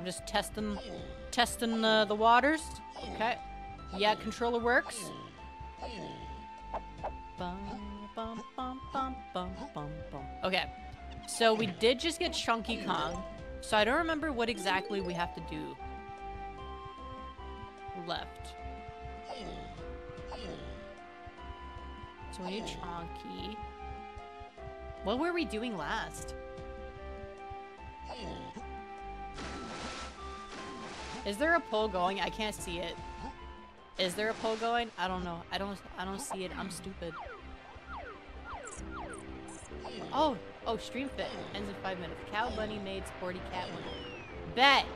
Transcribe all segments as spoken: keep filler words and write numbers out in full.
I'm just testing, testing uh, the waters. Okay. Yeah, controller works. Bum, bum, bum, bum, bum, bum, bum. Okay. So we did just get Chunky Kong. So I don't remember what exactly we have to do. Left. So we need Chunky. What were we doing last? Is there a poll going? I can't see it. Is there a poll going? I don't know. I don't I don't see it. I'm stupid. Oh, oh, stream fit. Ends in five minutes. Cow bunny made sporty cat one. Bet.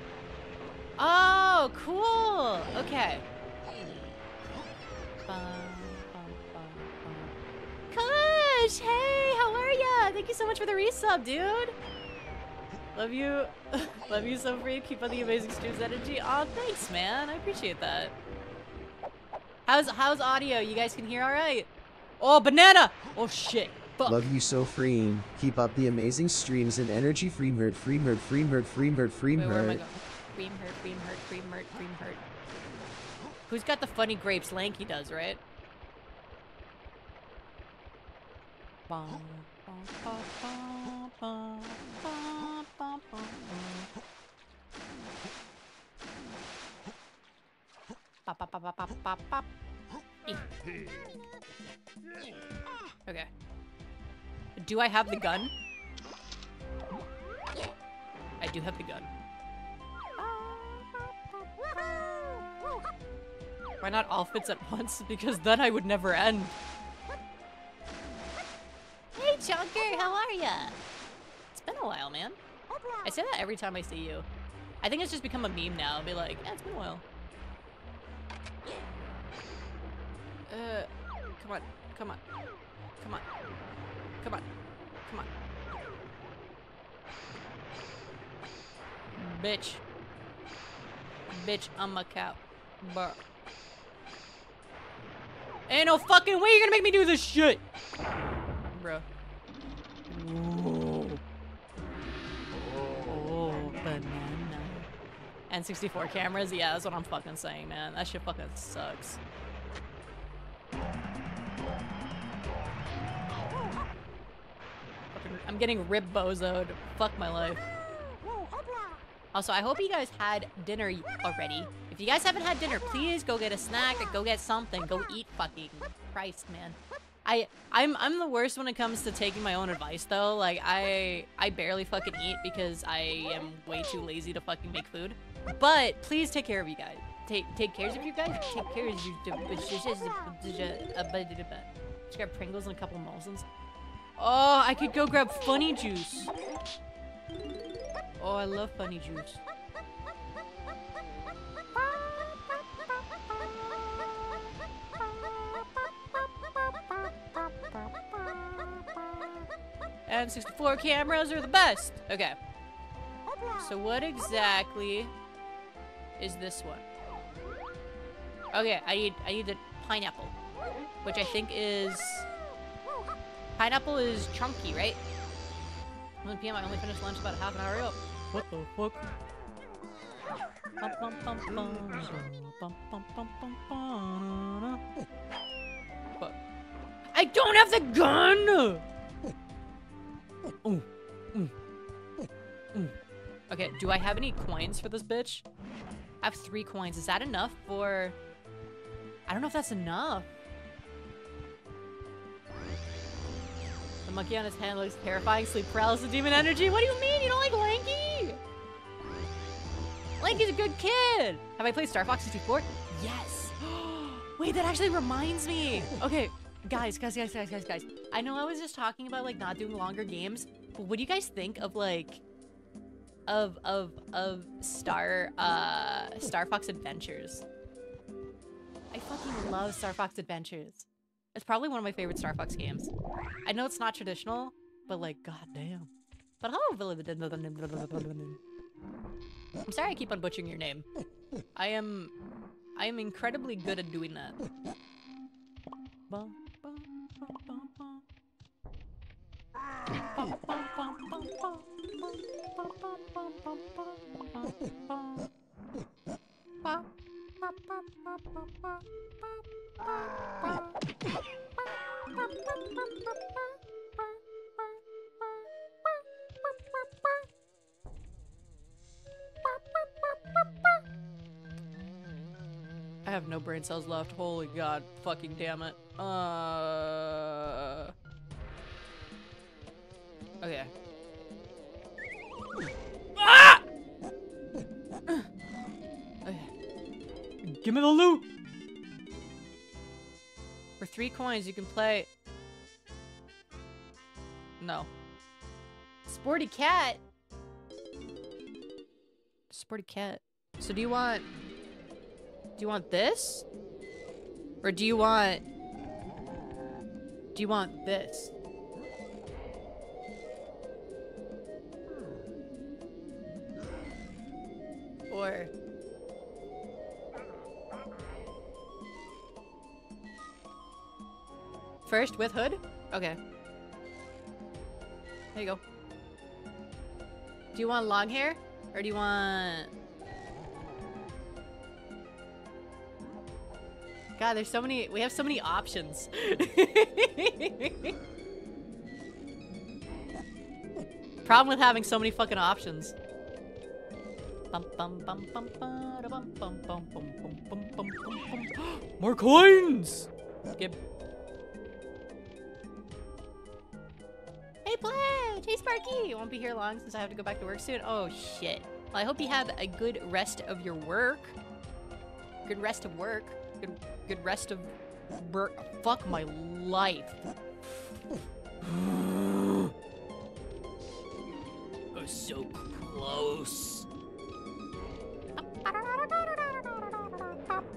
Oh, cool. Okay. Bum, bum, bum, bum. Kush, hey, how are ya? Thank you so much for the resub, dude. Love you. Love you so free. Keep on the amazing streams energy. Aw, thanks, man. I appreciate that. How's how's audio? You guys can hear all right? Oh, banana! Oh, shit. Fuck. Love you so free. Keep up the amazing streams and energy. Free hurt, free hurt, free hurt, free hurt, free hurt. Wait, where am I going? Free hurt, free hurt, free hurt, free hurt. Who's got the funny grapes? Lanky does, right? Bong, bong, bong, bong, bong, bong, bong, bong, bong. Pop, pop, pop, pop, pop, pop. Okay. Do I have the gun? I do have the gun. Why not all fits at once? Because then I would never end. Hey, Chunker, how are ya? It's been a while, man. I say that every time I see you. I think it's just become a meme now. I'll be like, yeah, it's been a while. Uh, come on, come on, come on, come on, come on. Bitch. Bitch, I'm a cow. Burr. Ain't no fucking way you're gonna make me do this shit! Bro. Ooh. Oh, banana. N sixty-four cameras? Yeah, that's what I'm fucking saying, man. That shit fucking sucks. I'm getting rib bozoed. Fuck my life. Also, I hope you guys had dinner already. If you guys haven't had dinner, please go get a snack, go get something, go eat fucking Christ, man. I I'm I'm the worst when it comes to taking my own advice though. Like I I barely fucking eat because I am way too lazy to fucking make food. But please take care of you guys. Take take care of you guys. Take care of you. Just grab Pringles and a couple Molsons. Oh, I could go grab funny juice. Oh, I love funny juice. And sixty-four cameras are the best. Okay. So what exactly is this one? Okay, I need I need the pineapple, which I think is pineapple is Chunky, right? eleven p m I only finished lunch about half an hour ago. What the fuck? Fuck. I don't have the gun! Okay, do I have any coins for this bitch? I have three coins. Is that enough for... I don't know if that's enough. The monkey on his hand looks terrifying. Sleep paralysis, demon energy. What do you mean? You don't like Lanky? Lanky's a good kid. Have I played Star Fox sixty-four? Yes. Wait, that actually reminds me. Okay, guys, guys, guys, guys, guys, guys. I know I was just talking about like not doing longer games, but what do you guys think of like of of of Star uh Star Fox Adventures? I fucking love Star Fox Adventures. It's probably one of my favorite Star Fox games. I know it's not traditional, but like, goddamn. But I'm sorry I keep on butchering your name. I am, I am incredibly good at doing that. I have no brain cells left. Holy god, fucking damn it. Uh. Okay. Ah! Okay. Give me the loot! For three coins, you can play. No. Sporty cat? Sporty cat. So do you want. Do you want this? Or do you want... Do you want this? Or... First, with hood? Okay. There you go. Do you want long hair? Or do you want... God, there's so many. We have so many options. Problem with having so many fucking options. More coins. Skip. Hey, Blair. Hey, Sparky. You won't be here long since I have to go back to work soon. Oh shit. Well, I hope you have a good rest of your work. Good rest of work. Good, good rest of bur fuck my life. I was so close.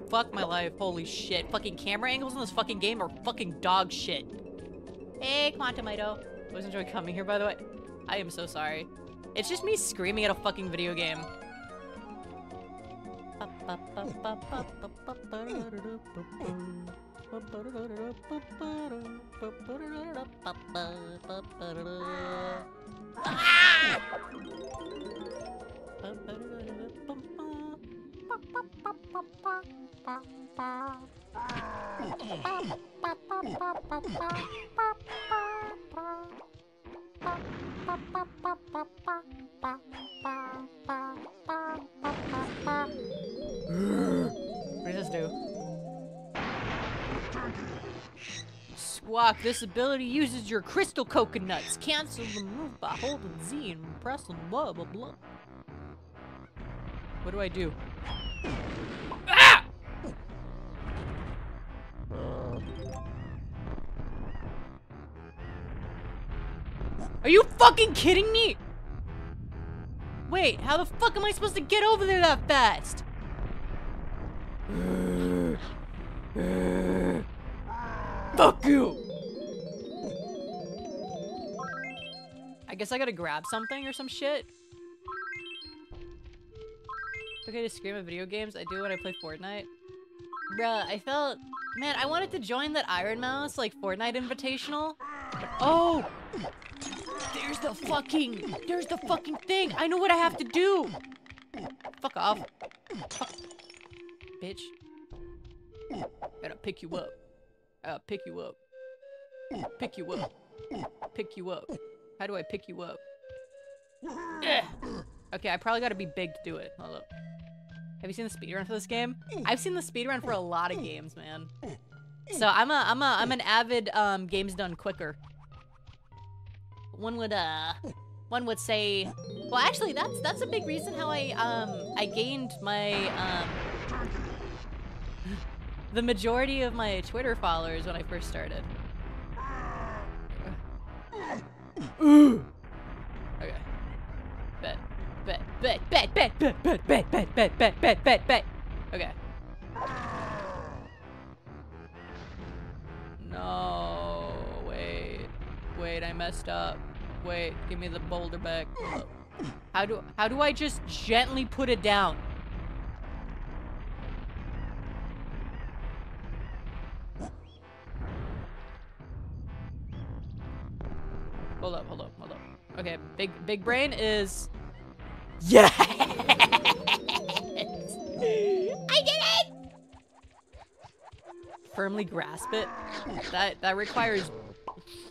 Fuck my life, holy shit. Fucking camera angles in this fucking game are fucking dog shit. Hey, come on, Tomato. Always enjoy coming here, by the way. I am so sorry. It's just me screaming at a fucking video game. What does this do? Squawk, this ability uses your crystal coconuts. Cancel the move by holding Z and pressing blah blah blah. What do I do? Ah! Are you fucking kidding me? Wait, how the fuck am I supposed to get over there that fast? Fuck you! I guess I gotta grab something or some shit. It's okay to scream at video games. I do when I play Fortnite. Bruh, I felt... Man, I wanted to join that Iron Mouse, like, Fortnite Invitational. Oh! There's the fucking... There's the fucking thing! I know what I have to do! Fuck off. Fuck. Bitch. I gotta pick you up. Uh, pick you up. Pick you up. Pick you up. How do I pick you up? Ugh. Okay, I probably gotta be big to do it. Hold up. Have you seen the speedrun for this game? I've seen the speedrun for a lot of games, man. So I'm a I'm a I'm an avid um games done quicker. One would uh one would say, well, actually that's that's a big reason how I um I gained my um the majority of my Twitter followers when I first started. Okay. Bet. Bet. Bet. Bet. Bet. Bet. Bet. Bet. Bet. Bet. Bet. Bet. Bet. Bet. Okay. No. Wait. Wait. I messed up. Wait. Give me the boulder back. How do how do I just gently put it down? Hold up, hold up, hold up. Okay, big big brain is... Yes! firmly grasp it. That that requires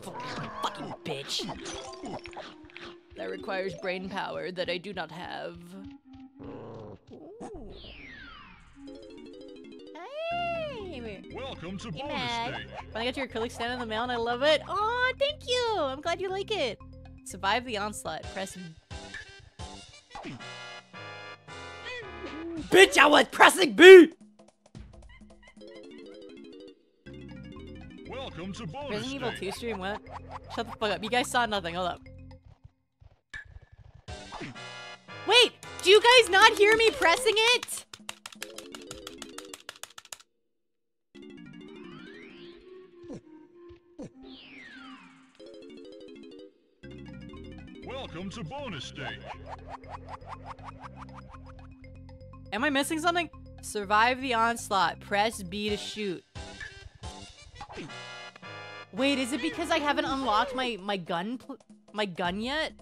fucking bitch. That requires brain power that I do not have. Ooh. Hey. Welcome to bonus stage. When I got your acrylic stand in the mail and I love it. Oh, thank you. I'm glad you like it. Survive the onslaught. Press. Bitch, I was pressing B. Welcome to bonus Resident Evil two stream. What? Shut the fuck up. You guys saw nothing. Hold up. Wait, do you guys not hear me pressing it? Welcome to bonus stage. Am I missing something? Survive the onslaught. Press B to shoot. Wait, is it because I haven't unlocked my my gun pl my gun yet?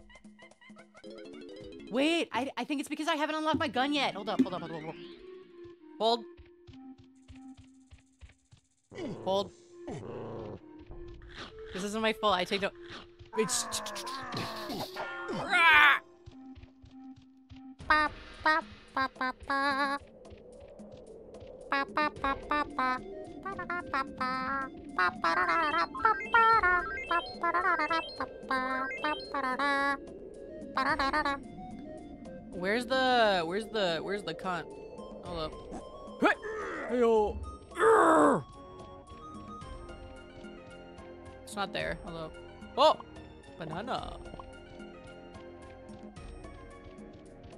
Wait, I, I think it's because I haven't unlocked my gun yet. Hold up, hold up, hold up, hold up. Hold. Hold. This isn't my fault. I take no. It's. Pop, pop, pop, pop, pop. Pop, pop, pop, pop, pop. Where's the where's the where's the cunt? Hold up. Hey yo. It's not there. Hello. Oh, banana.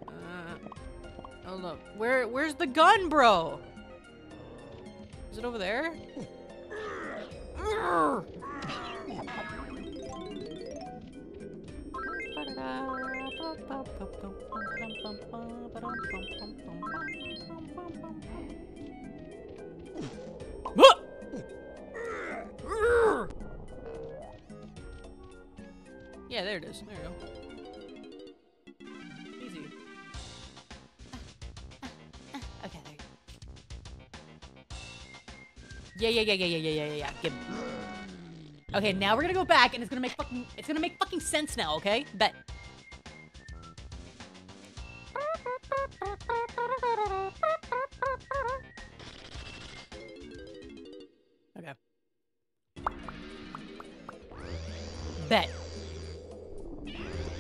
Uh, hold up. Where where's the gun, bro? Is it over there? Yeah, there it is. There you go. Easy. Okay, there you go. Yeah, yeah, yeah, yeah, yeah, yeah, yeah, yeah. Give me. Okay, now we're gonna go back, and it's gonna make fucking, it's gonna make fucking sense now. Okay, bet. Okay. Bet.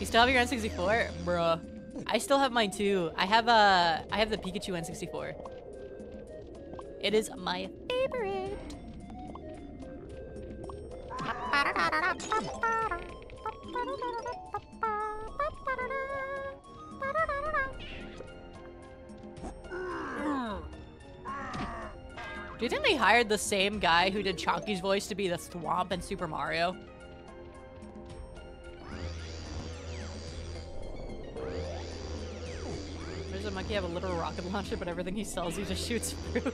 You still have your N sixty-four, bruh? I still have mine too. I have a, I have the Pikachu N sixty-four. It is my favorite. Do you think they hired the same guy who did Chunky's voice to be the Thwomp in Super Mario? Does a monkey have a literal rocket launcher, but everything he sells he just shoots through?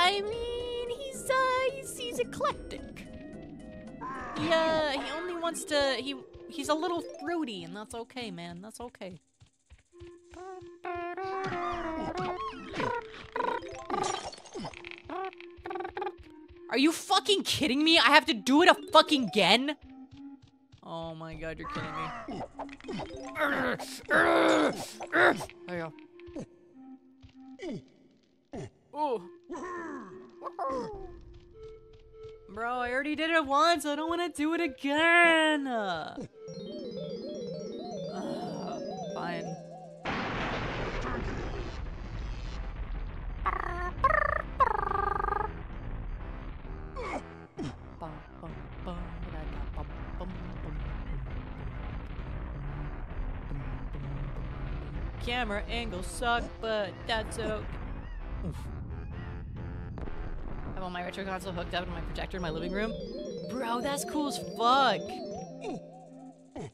I mean, he's, uh, he's, he's eclectic. He, uh, he only wants to, he, he's a little fruity, and that's okay, man. That's okay. Are you fucking kidding me? I have to do it a fucking again? Oh my god, you're kidding me. There you go. Oh. Bro, I already did it once. I don't want to do it again. Uh, fine. Camera angles suck, but that's okay. Oof. I have all my retro console hooked up to my projector in my living room. Bro, that's cool as fuck.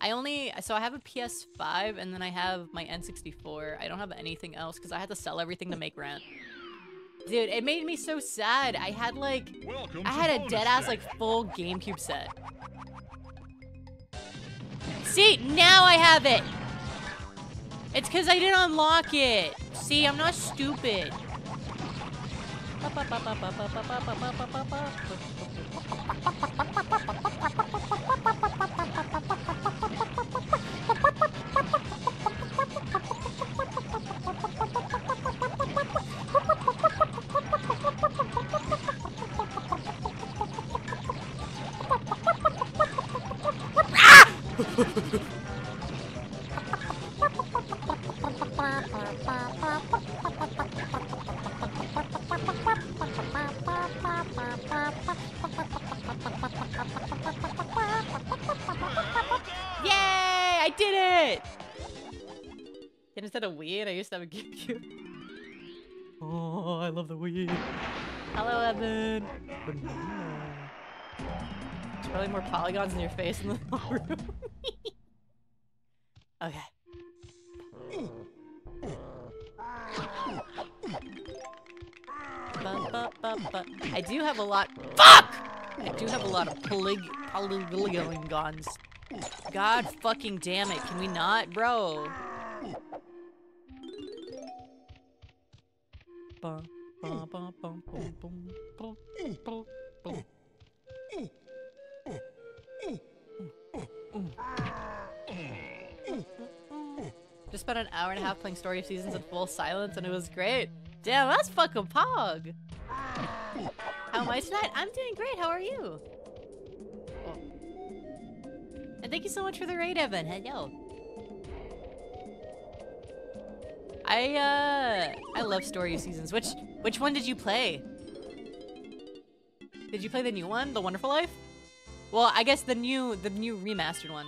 I only, so I have a P S five and then I have my N sixty-four. I don't have anything else because I had to sell everything to make rent. Dude, it made me so sad. I had like, Welcome I had a dead ass like full GameCube set. See, now I have it. It's because I didn't unlock it. See, I'm not stupid. Instead of Wii, and I used to have a GameCube. Oh, I love the Wii. Hello, Evan. Banana. There's probably more polygons in your face in the whole room. Okay. I do have a lot. Fuck! I do have a lot of poly polygons. God fucking damn it! Can we not, bro? Ba ba ba ba boom boom boom boom boom. Just spent an hour and a half playing Story of Seasons in full silence, and it was great. Damn, that's fucking pog. How am I tonight? I'm doing great. How are you? Oh. And thank you so much for the raid, Evan. Hello. I uh I love Story of Seasons. Which which one did you play? Did you play the new one, The Wonderful Life? Well, I guess the new the new remastered one.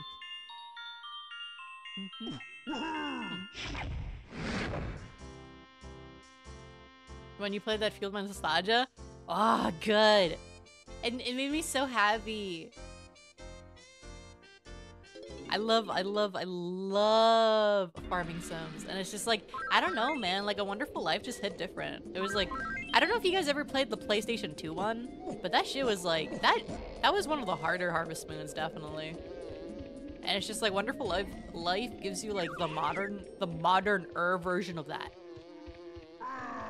When you played that fueled my nostalgia, oh good, and it made me so happy. I love, I love, I love farming sims, and it's just like, I don't know, man, like A Wonderful Life just hit different. It was like, I don't know if you guys ever played the PlayStation two one, but that shit was like, that that was one of the harder Harvest Moons, definitely. And it's just like, Wonderful Life life gives you like the modern, the modern-er version of that.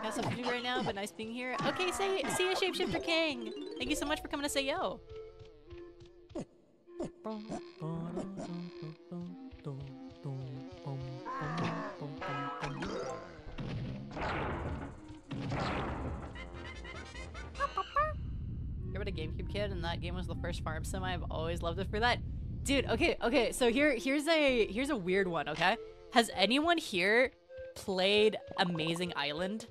Got something to do right now, but nice being here. Okay, say, see ya, Shapeshifter King! Thank you so much for coming to say yo! I was a GameCube kid, and that game was the first farm sim. I've always loved it for that. Dude, okay, okay, so here here's a here's a weird one, okay? Has anyone here played Amazing Island?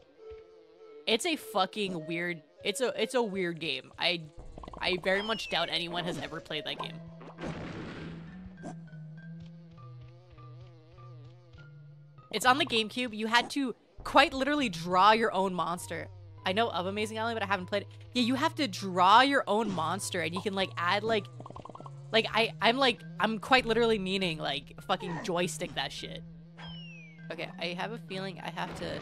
It's a fucking weird it's a it's a weird game. I I very much doubt anyone has ever played that game. It's on the GameCube. You had to quite literally draw your own monster. I know of Amazing Island, but I haven't played it. Yeah, you have to draw your own monster, and you can like add like, like I, I'm like, I'm quite literally meaning like fucking joystick that shit. Okay, I have a feeling I have to.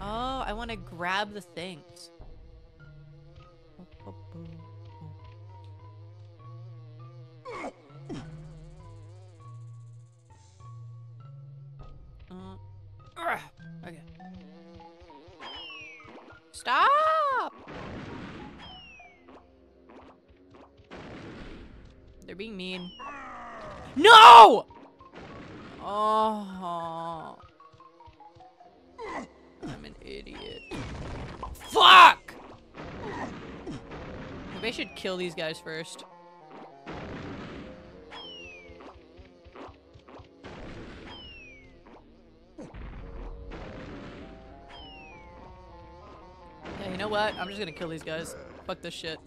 Oh, I want to grab the things. Uh, okay. Stop! They're being mean. No! Oh. I'm an idiot. Fuck! Maybe I should kill these guys first. Yeah, you know what? I'm just gonna kill these guys. Fuck this shit.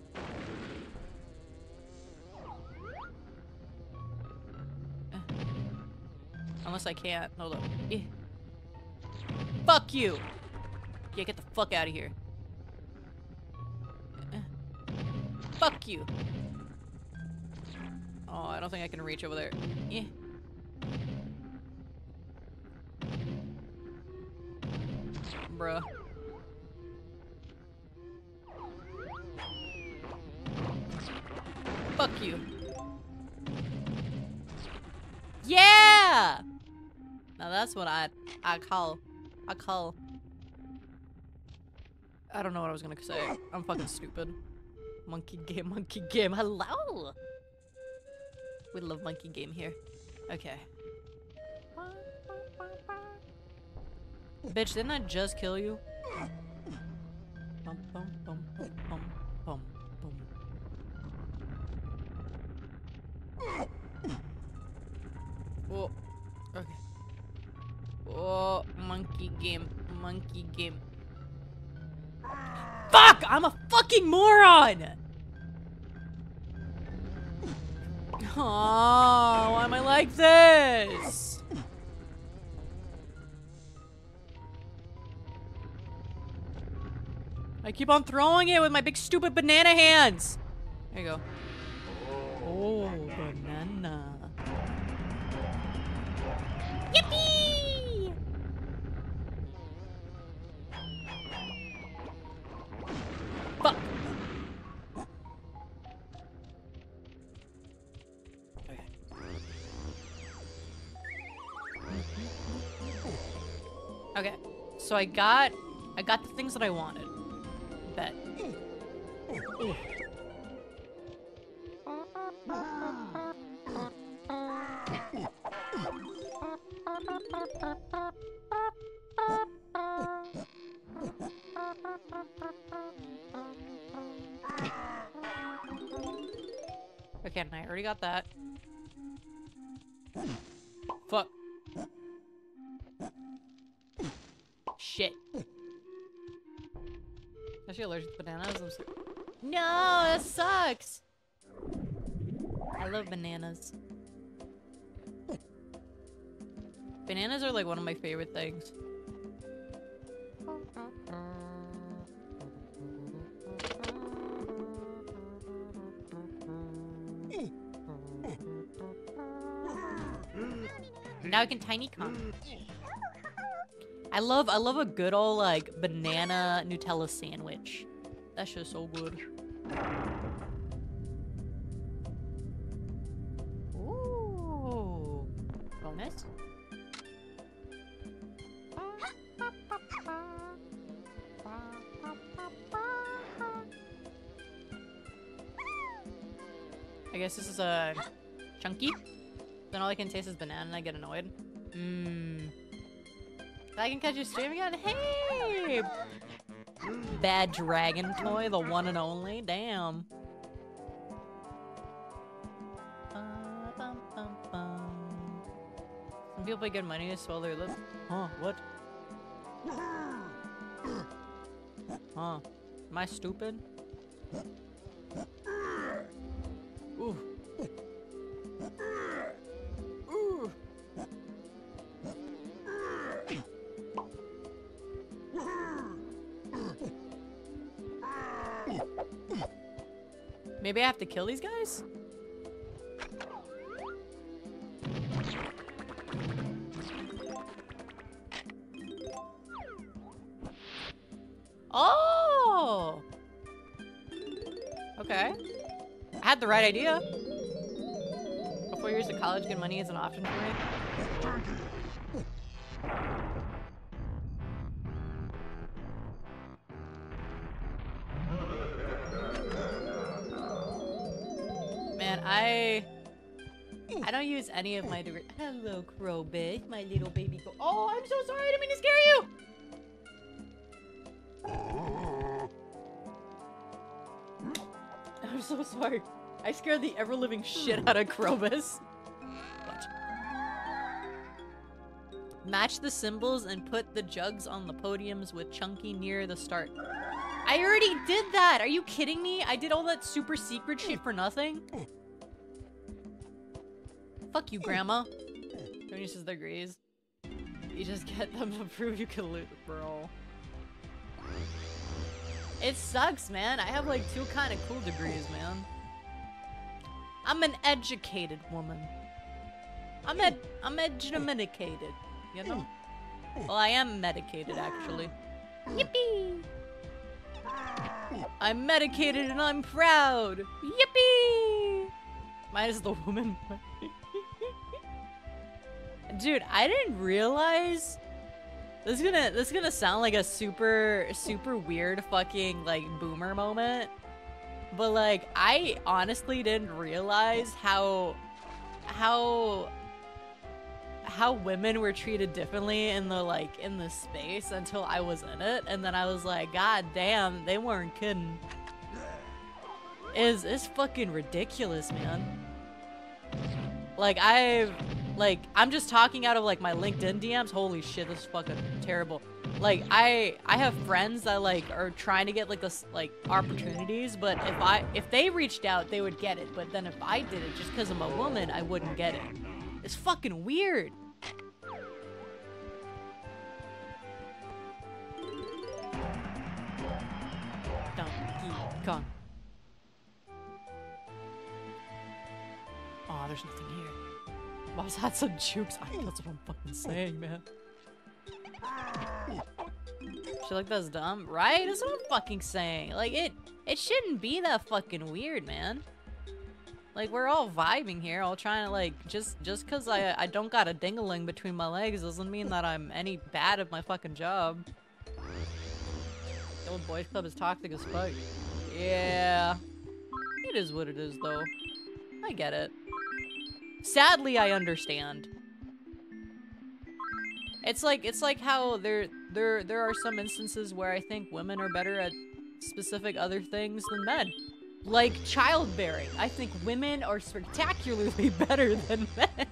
Unless I can't. Hold up. Yeah. Fuck you! Yeah, get the fuck out of here. Fuck you! Oh, I don't think I can reach over there. Yeah. Bruh. Fuck you. Yeah! Now that's what I I call I call I don't know what I was gonna say. I'm fucking stupid. Monkey game, monkey game. Hello! We love monkey game here. Okay. Bitch, didn't I just kill you? Bum, bum, bum, bum, bum, bum, bum. Whoa. Okay. Whoa. Monkey game. Monkey game. Fuck! I'm a fucking moron! Oh, why am I like this? I keep on throwing it with my big stupid banana hands. There you go. Oh, banana. Yippee! Fuck. Okay, so I got, I got the things that I wanted. Bet. Ooh. Okay, and I already got that. Fuck. Shit. Is she allergic to bananas? I'm so no, that sucks! I love bananas. Bananas are like one of my favorite things. Now I can Tiny Kong. I love, I love a good old, like, banana Nutella sandwich. That shit's so good. Ooh. Bonus. I guess this is a uh, chunky. Then all I can taste is banana and I get annoyed. Mmm. I can catch you streaming again. Hey! Bad dragon toy, the one and only. Damn. Some people pay good money to swallow their lips. Huh, what? Huh. Am I stupid? Ooh. Ooh. Maybe I have to kill these guys? Oh! Okay. I had the right idea. Four years of college, good money is an option for me. Man, I... I don't use any of my degree- Hello, Crow Bitch, my little baby go- Oh, I'm so sorry, I didn't mean to scare you! I'm so sorry. I scared the ever-living shit out of Krobus. Watch. Match the symbols and put the jugs on the podiums with Chunky near the start. I already did that! Are you kidding me? I did all that super secret shit for nothing? Fuck you, Grandma. Everyone uses their grease. You just get them to prove you can loot, bro. It sucks, man. I have like two kind of cool degrees, man. I'm an educated woman. I'm ed- I'm educated, you know? Well, I am medicated, actually. Yippee! I'm medicated and I'm proud! Yippee! Mine is the woman. Dude, I didn't realize This is gonna this is gonna sound like a super super weird fucking like boomer moment, but like I honestly didn't realize how how how women were treated differently in the like in the space until I was in it, and then I was like, God damn, they weren't kidding. Is it's fucking ridiculous, man. Like I've like I'm just talking out of like my LinkedIn D Ms. Holy shit, this is fucking terrible. Like I I have friends that like are trying to get like this like opportunities, but if I if they reached out, they would get it. But then if I did it just because I'm a woman, I wouldn't get it. It's fucking weird. Donkey Kong. Aw, oh, there's nothing here. Mom's had some jukes. I think that's what I'm fucking saying, man. Shit like that's dumb, right? That's what I'm fucking saying. Like, it, it shouldn't be that fucking weird, man. Like, we're all vibing here, all trying to, like, just just because I, I don't got a ding-a-ling between my legs doesn't mean that I'm any bad at my fucking job. The old boys club is toxic as fuck. Yeah. It is what it is, though. I get it. Sadly, I understand. It's like it's like how there there there are some instances where I think women are better at specific other things than men. Like childbearing. I think women are spectacularly better than men.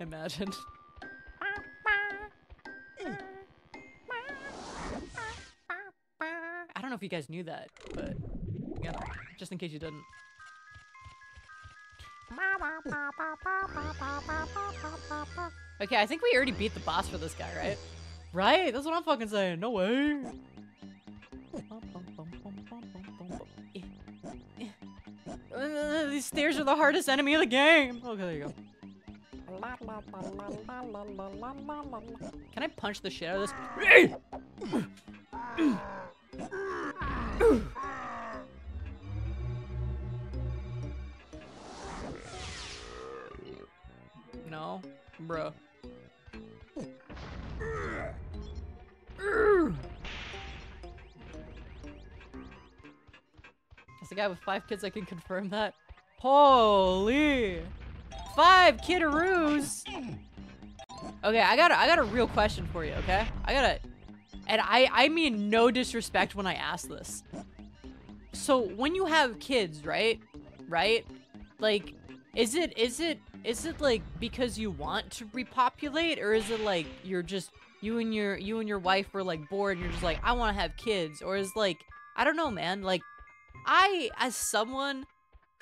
Imagine. I don't know if you guys knew that, but you know, just in case you didn't. Okay, I think we already beat the boss for this guy, right? Right? That's what I'm fucking saying. No way. Uh, these stairs are the hardest enemy of the game. Okay, there you go. Can I punch the shit out of this? No, bro. As a guy with five kids, I can confirm that. Holy, five kiddaroos. Okay, I got a, I got a real question for you. Okay, I got a, and I I mean no disrespect when I ask this. So when you have kids, right, right, like, is it is it. Is it like because you want to repopulate, or is it like you're just you and your you and your wife were like bored and you're just like, I want to have kids? Or is like, I don't know, man, like I, as someone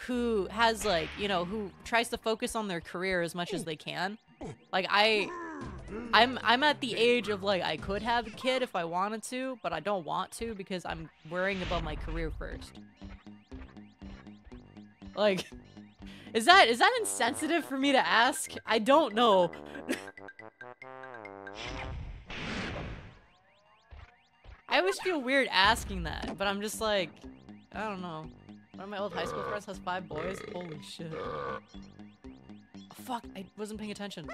who has like, you know, who tries to focus on their career as much as they can, like I I'm I'm at the age of like I could have a kid if I wanted to, but I don't want to because I'm worrying about my career first. Like, Is that- is that insensitive for me to ask? I don't know. I always feel weird asking that, but I'm just like, I don't know. One of my old high school friends has five boys. Holy shit. Oh, fuck, I wasn't paying attention.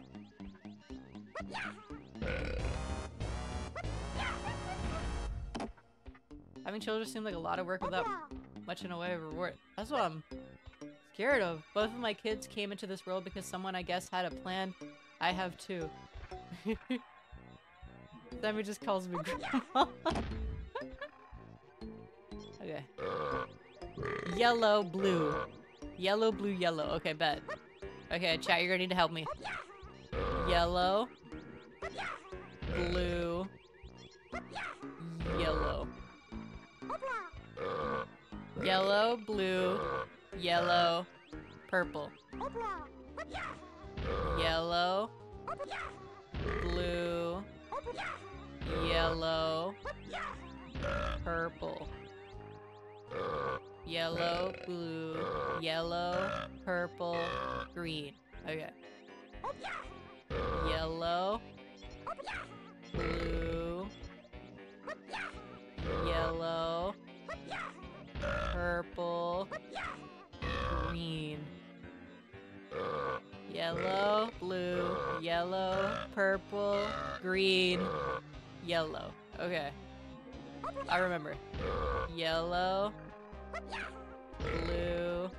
Having children seemed like a lot of work without much in a way of reward. That's what I'm scared of. Both of my kids came into this world because someone, I guess, had a plan. I have two. Sammy just calls me grandma. Okay. Yellow, blue. Yellow, blue, yellow. Okay, bet. Okay, chat, you're gonna need to help me. Yellow. Blue. Yellow. Yellow, blue. Yellow, purple. Yellow, blue, yellow, purple. Yellow, blue, yellow, purple, green. Okay. Yellow, blue, yellow, purple, green, yellow, blue, yellow, purple, green, yellow. Okay. I remember. Yellow, blue,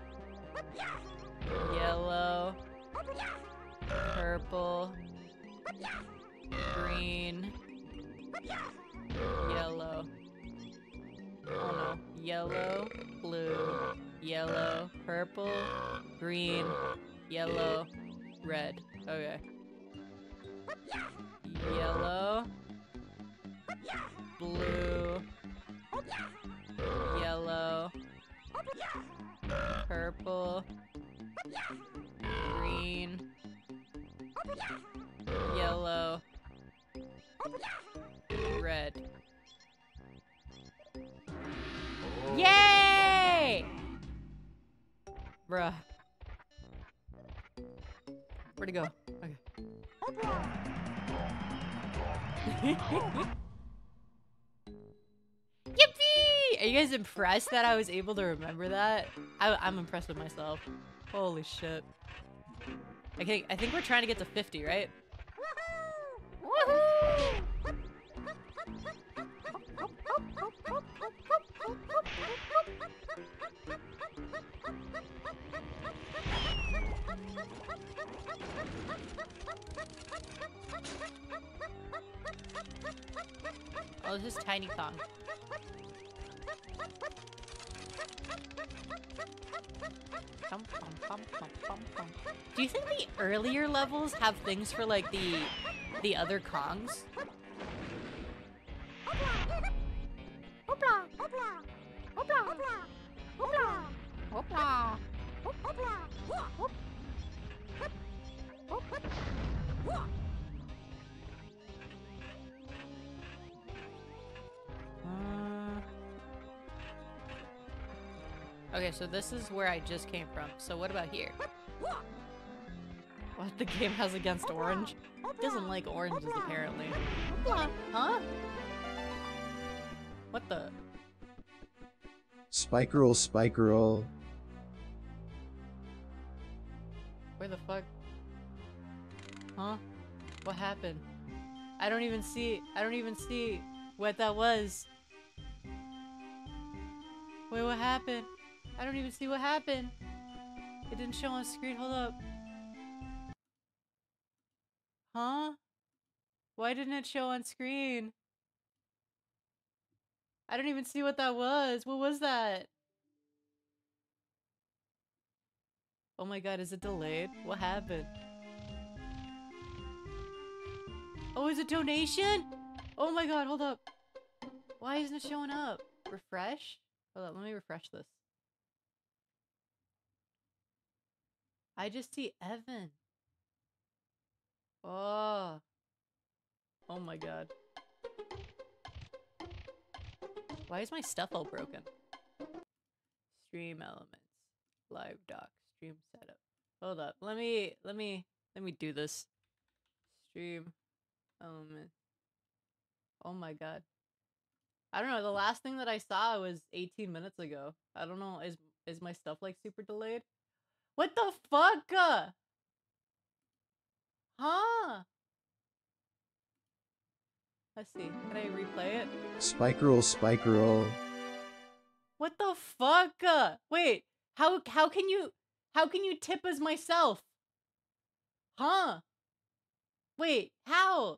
yellow, purple, green, yellow. Oh no. Yellow, blue, yellow, purple, green, yellow, red. Okay. Yellow, blue, yellow, purple, green, yellow, red. Yay! Bruh. Where'd it go? Okay. Yippee! Are you guys impressed that I was able to remember that? I, I'm impressed with myself. Holy shit. Okay, I think we're trying to get to fifty, right? Woohoo! Oh, this is Tiny Kong. Pum, pum, pum, pum, pum, pum. Do you think the earlier levels have things for like the the other Kongs? Okay, so this is where I just came from. So what about here? What the game has against orange? It doesn't like oranges apparently. Huh? What the? Spike roll, spike roll. Where the fuck? Huh? What happened? I don't even see. I don't even see what that was. Wait, what happened? I don't even see what happened. It didn't show on screen. Hold up. Huh? Why didn't it show on screen? I don't even see what that was. What was that? Oh my god, is it delayed? What happened? Oh, is it donation? Oh my god, hold up. Why isn't it showing up? Refresh? Hold up, let me refresh this. I just see Evan. Oh. Oh my god. Why is my stuff all broken? Stream elements. Live doc. Stream setup. Hold up. Let me let me let me do this. Stream element. Oh my god. I don't know, the last thing that I saw was eighteen minutes ago. I don't know, is is my stuff like super delayed? What the fuck? Huh? Let's see. Can I replay it? Spike roll, spike roll. What the fuck? Wait. How how can you how can you tip as myself? Huh? Wait. How?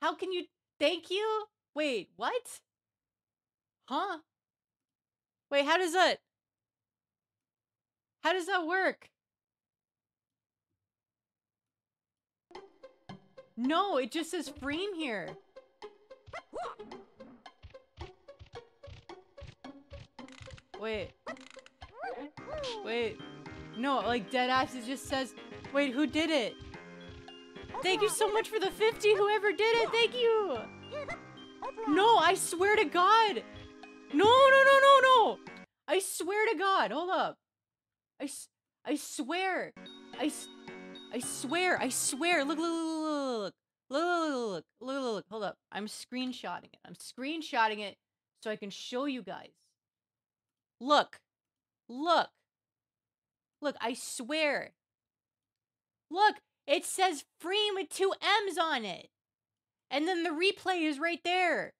How can you? Thank you. Wait. What? Huh? Wait. How does that? How does that work? No, it just says frame here. Wait. Wait. No, like deadass, it just says, wait, who did it? Thank you so much for the fifty, whoever did it, thank you! No, I swear to God! No, no, no, no, no! I swear to God, hold up. I, s I swear, I, s I swear, I swear, look, look, look, look, look, look, look, look, look, look, hold up, I'm screenshotting it, I'm screenshotting it so I can show you guys. Look. Look. Look, I swear. Look, it says free with two M's on it. And then the replay is right there.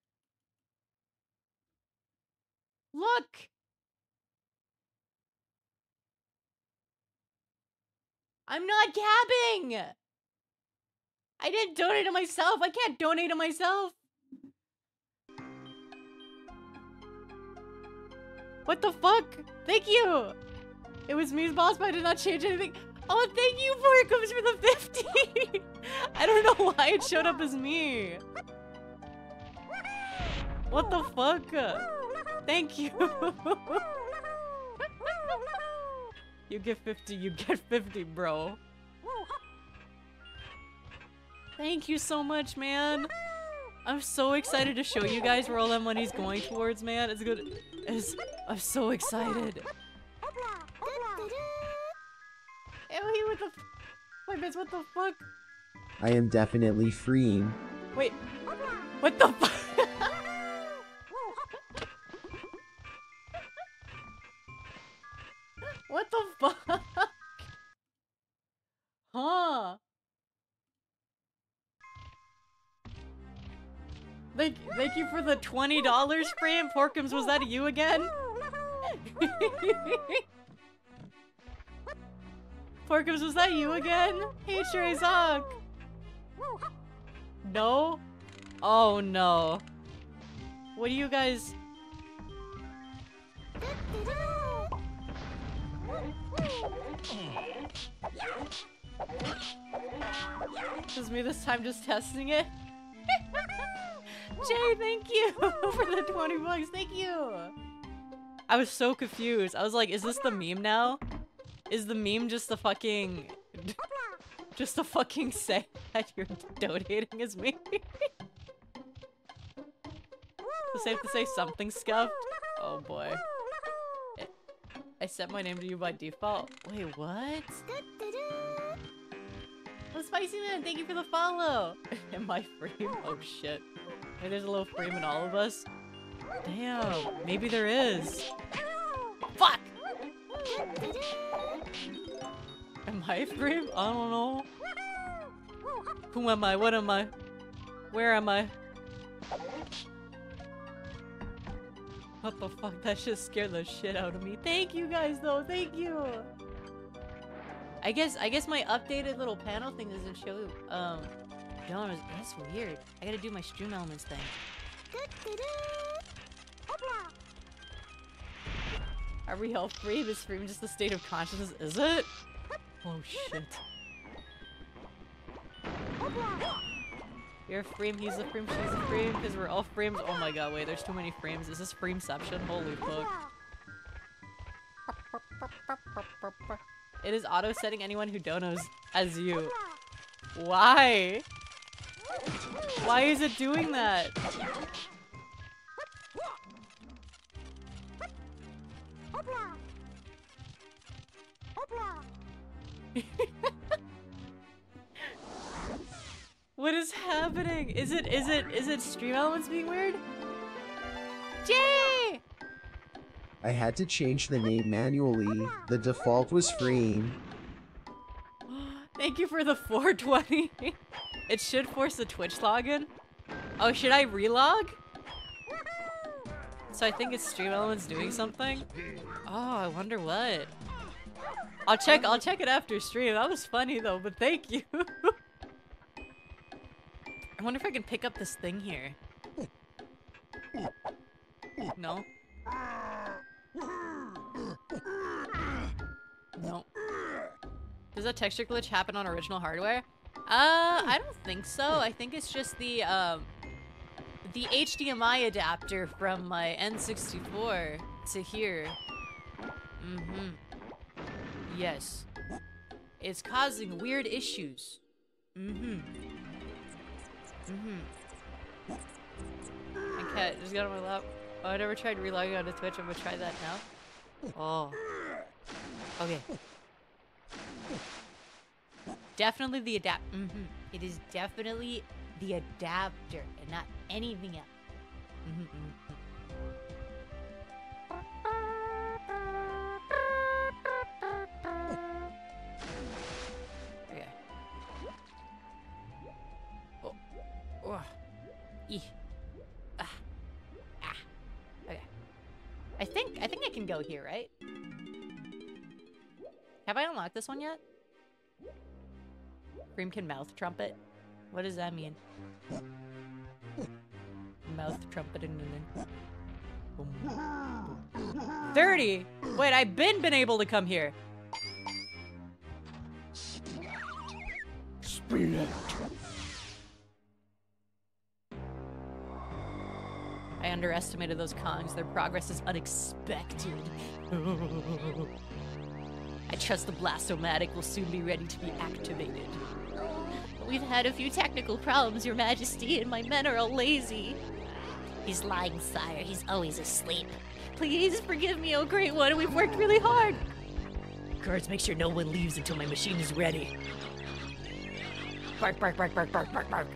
Look. I'm not gabbing. I didn't donate to myself. I can't donate to myself. What the fuck? Thank you. It was me's boss, but I did not change anything. Oh, thank you for it comes from the fifty. I don't know why it showed up as me. What the fuck? Thank you. You get fifty, you get fifty, bro. Thank you so much, man. I'm so excited to show you guys where all that money's going towards, man. It's good. It's, I'm so excited. Ew, what the f- Wait, Vince, what the fuck? I am definitely free. Wait. What the fuck? What the fuck? Huh? Thank, thank you for the twenty dollars frame, Porkums, was that you again? Porkums, was that you again? Hey, sure I suck. No? Oh no. What do you guys... This is me this time just testing it. Jay, thank you for the twenty bucks. Thank you. I was so confused. I was like, is this the meme now? Is the meme just the fucking... Just the fucking say that you're donating as me? It's safe to say something scuffed? Oh boy. It, I set my name to you by default. Wait, what? Oh, Spicy Man, thank you for the follow! Am I free? Oh shit. Maybe there's a little frame in all of us. Damn, maybe there is. Fuck! Am I frame? I don't know. Who am I? What am I? Where am I? What the fuck? That just scared the shit out of me. Thank you guys though, thank you! I guess I guess my updated little panel thing doesn't show um genres. That's weird. I gotta do my Stream Elements thing. Are we all free? This stream just a state of consciousness, is it? Oh shit. You're a frame, he's a frame, she's a frame, because we're all frames. Oh my god, wait, there's too many frames. Is this frameception? Holy fuck. It is auto-setting anyone who donos as you. Why? Why is it doing that? What is happening? Is it, is it, is it StreamElements being weird? Jay! I had to change the name manually. The default was free. Thank you for the four twenty. It should force the Twitch login. Oh, should I relog? So I think it's StreamElements doing something. Oh, I wonder what. I'll check. I'll check it after stream. That was funny though, but thank you. I wonder if I can pick up this thing here. No. No. Does that texture glitch happen on original hardware? Uh, I don't think so. I think it's just the um, the H D M I adapter from my N sixty-four to here. Mm-hmm. Yes. It's causing weird issues. Mm-hmm. Mm-hmm. My cat just got on my lap. Oh, I never tried relogging onto Twitch. I'm gonna try that now. Oh. Okay. Definitely the adapt. Mm-hmm. It is definitely the adapter and not anything else. Mm-hmm. Mm-hmm. E. Ah. Ah. Okay. I think I think I can go here, right? Have I unlocked this one yet? Creamkin mouth trumpet. What does that mean? Mouth trumpet and thirty. Wait, I've been been able to come here. Spirit. I underestimated those Kongs. Their progress is unexpected. I trust the Blast-O-Matic will soon be ready to be activated. We've had a few technical problems, Your Majesty, and my men are all lazy. He's lying, sire. He's always asleep. Please forgive me, oh great one. We've worked really hard. Guards, make sure no one leaves until my machine is ready. Bark, bark, bark, bark, bark, bark, bark.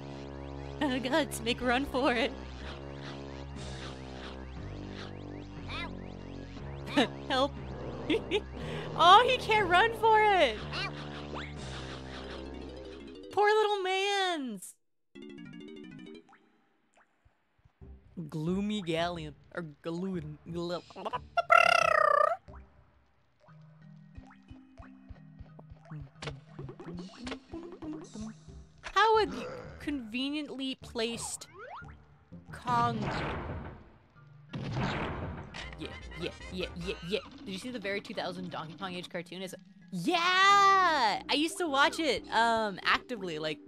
Oh, guts, make a run for it. Help. Oh, he can't run for it. Poor little man's. Gloomy Galleon. Or Galleon. How would you conveniently placed Kong? Yeah, yeah, yeah, yeah, yeah. Did you see the very two thousand Donkey Kong age cartoon? Is yeah, I used to watch it um, actively, like,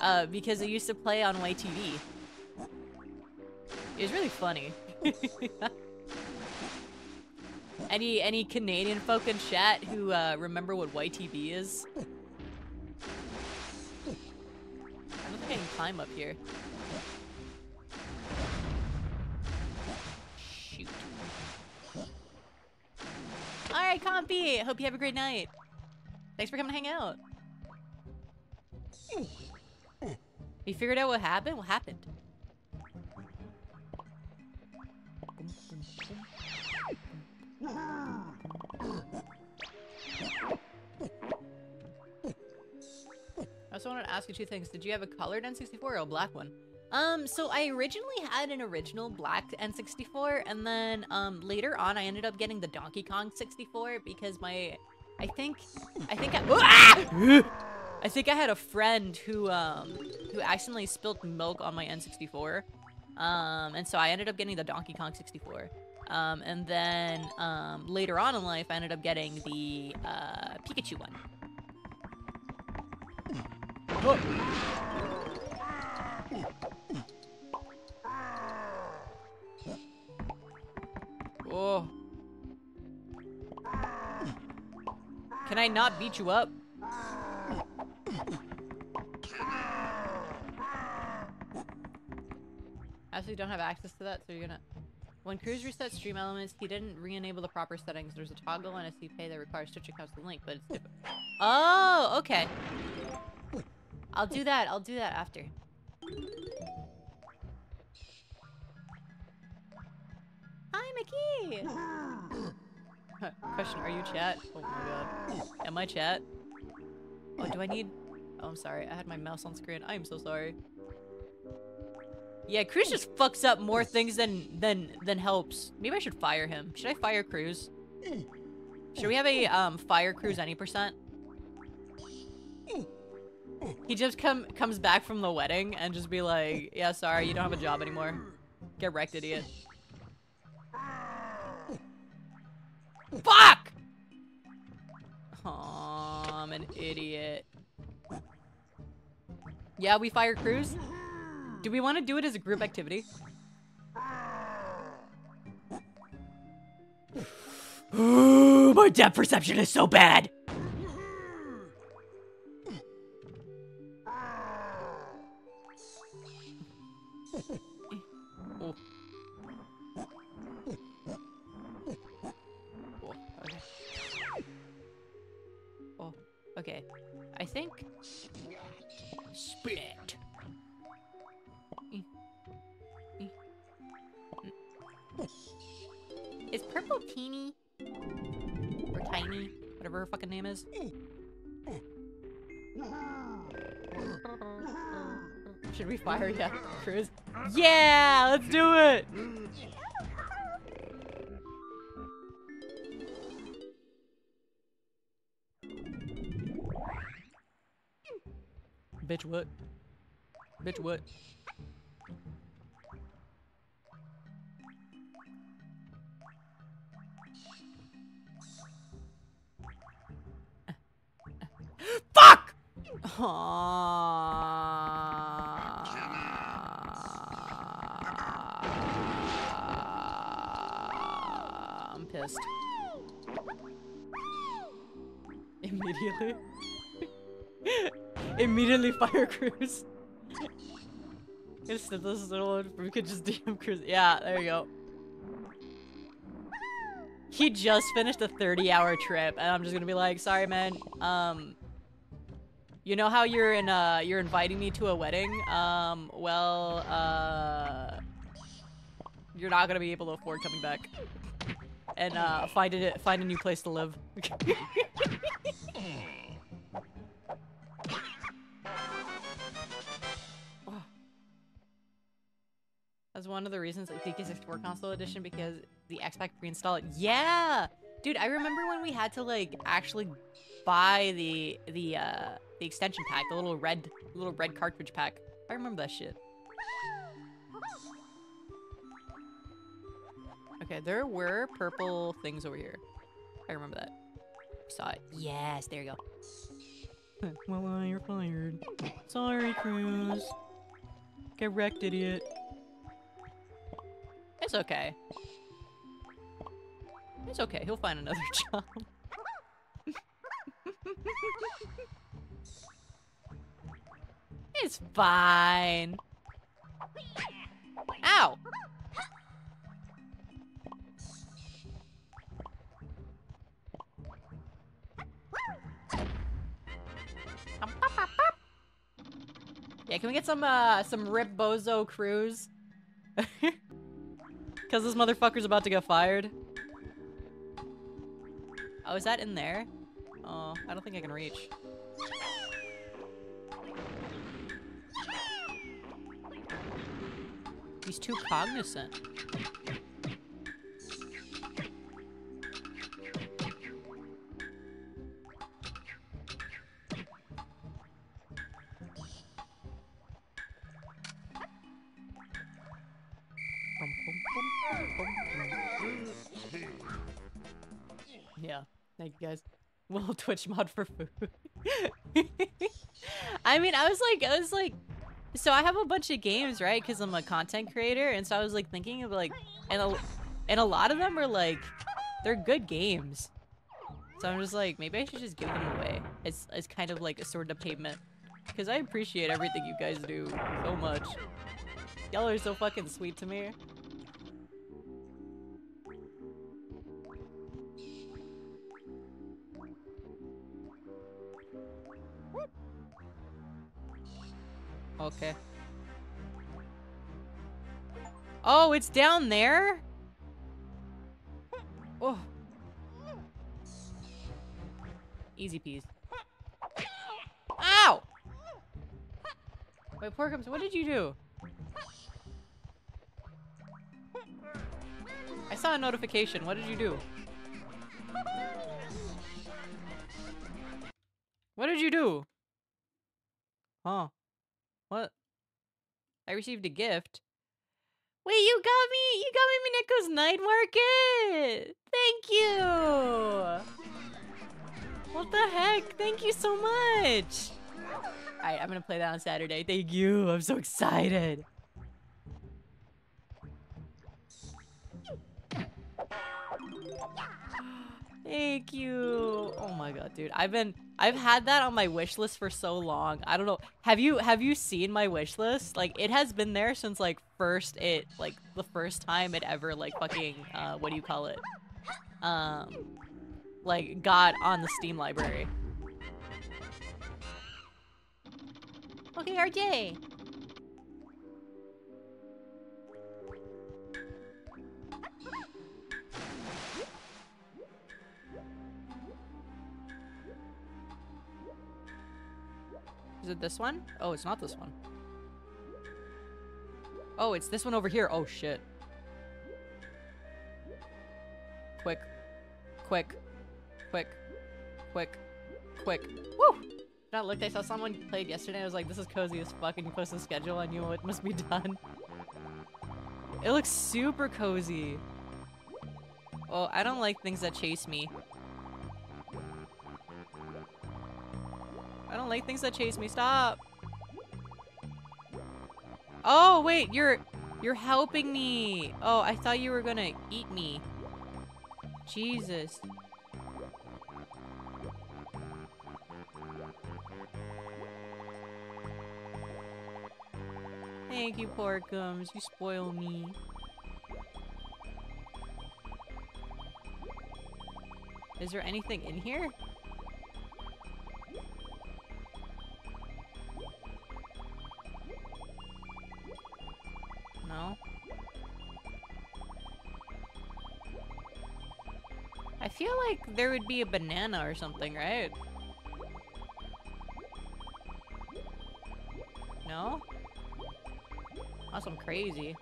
uh, because it used to play on Y T V. It was really funny. any any Canadian folk in chat who uh, remember what Y T V is? I don't think I can climb up here. Alright, Compy! Hope you have a great night. Thanks for coming to hang out. You figured out what happened? What happened? I also wanted to ask you two things. Did you have a colored N sixty-four or a black one? Um, so I originally had an original black N sixty-four, and then, um, later on I ended up getting the Donkey Kong sixty-four because my, I think, I think I, oh, ah! I think I had a friend who, um, who accidentally spilled milk on my N sixty-four, um, and so I ended up getting the Donkey Kong sixty-four, um, and then, um, later on in life I ended up getting the, uh, Pikachu one. Whoa. Oh. Can I not beat you up? Absolutely don't have access to that, so you're gonna... When Cruz resets StreamElements, he didn't re-enable the proper settings. There's a toggle and a C P A that requires Twitch accounts to link, but it's different. Oh, okay. I'll do that. I'll do that after. Hi, Mickey! Question, are you chat? Oh my god. Am I chat? Oh, do I need... Oh, I'm sorry. I had my mouse on screen. I am so sorry. Yeah, Cruz just fucks up more things than, than, than helps. Maybe I should fire him. Should I fire Cruz? Should we have a um, fire Cruz any percent? He just come comes back from the wedding and just be like, yeah, sorry, you don't have a job anymore. Get wrecked, idiot. Fuck! Aww, I'm an idiot. Yeah, we fire Cruz? Do we want to do it as a group activity? Ooh, my depth perception is so bad! Oh. Oh, okay. Oh, okay. I think... Split. Is purple teeny? Or tiny? Whatever her fucking name is. Should we fire yeah, Cruz? Yeah, let's do it! Bitch, what? Bitch, what? Fuck! Aww. I'm pissed. Immediately. Immediately fire Cruz. Instead, this is we could just D M Cruz. Yeah, there you go. He just finished a thirty hour trip, and I'm just gonna be like, sorry, man. Um. You know how you're in uh you're inviting me to a wedding? Um well uh you're not gonna be able to afford coming back. And uh find it find a new place to live. Oh. That's one of the reasons I think it's X four console edition because the X-Pack pre-installed. Yeah! Dude, I remember when we had to like actually buy the the uh the extension pack, the little red, little red cartridge pack. I remember that shit. Okay, there were purple things over here. I remember that. Saw it. Yes, there you go. Well, you're fired. Sorry, Cruz. Get wrecked, idiot. It's okay. It's okay. He'll find another job. It's fine. Ow! Yeah, can we get some uh some Rip Bozo Cruz? Cause this motherfucker's about to get fired. Oh, is that in there? Oh, I don't think I can reach. He's too cognizant. Yeah, thank you guys. Well, Twitch mod for food. I mean, I was like, I was like, so I have a bunch of games, right? Because I'm a content creator, and so I was like thinking of like, and a, and a lot of them are like, they're good games. So I'm just like, maybe I should just give them away. It's it's kind of like a sort of payment, because I appreciate everything you guys do so much. Y'all are so fucking sweet to me. Okay. Oh, it's down there? Oh. Easy peas. Ow! Wait, Porkums, what did you do? I saw a notification. What did you do? What did you do? Huh. What? I received a gift. Wait, you got me! You got me Mineko's Night Market! Thank you! What the heck? Thank you so much! Alright, I'm gonna play that on Saturday. Thank you! I'm so excited! Thank you. Oh my god, dude. I've been I've had that on my wish list for so long. I don't know. Have you have you seen my wish list? Like it has been there since like first it like the first time it ever like fucking uh what do you call it? Um like got on the Steam library. Okay, R J. Is it this one? Oh, it's not this one. Oh, it's this one over here. Oh, shit. Quick. Quick. Quick. Quick. Quick. Woo! I looked, I saw someone played yesterday, I was like, this is cozy as fuck, and close to schedule, I knew it must be done. It looks super cozy. Oh, I don't like things that chase me. I don't like things that chase me. Stop! Oh, wait, you're... You're helping me! Oh, I thought you were gonna eat me. Jesus. Thank you, Porkums. You spoil me. Is there anything in here? No? I feel like there would be a banana or something, right? No? Unless I'm crazy.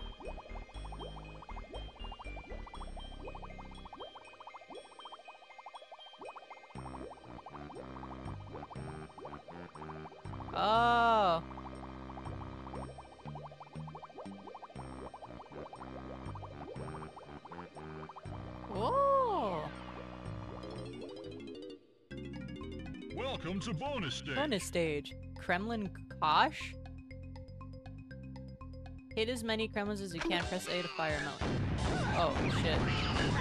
Oh. Oh. Welcome to bonus stage. Bonus stage. Kremlin Kosh? Hit as many Kremlins as you can. Press A to fire melt. Oh, shit. Reload.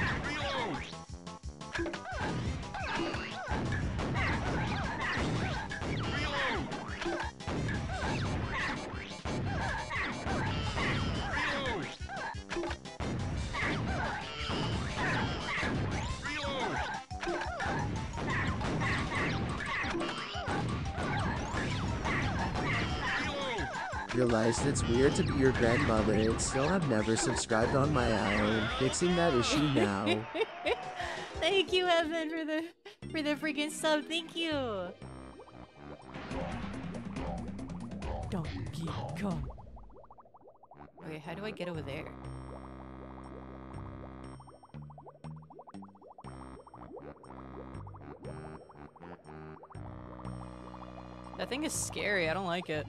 Reload. Reload. Realized it's weird to be your grandmother and still have never subscribed on my island. Fixing that issue now. Thank you, Evan, for the for the freaking sub. Thank you. Donkey Kong. Okay, how do I get over there? That thing is scary. I don't like it.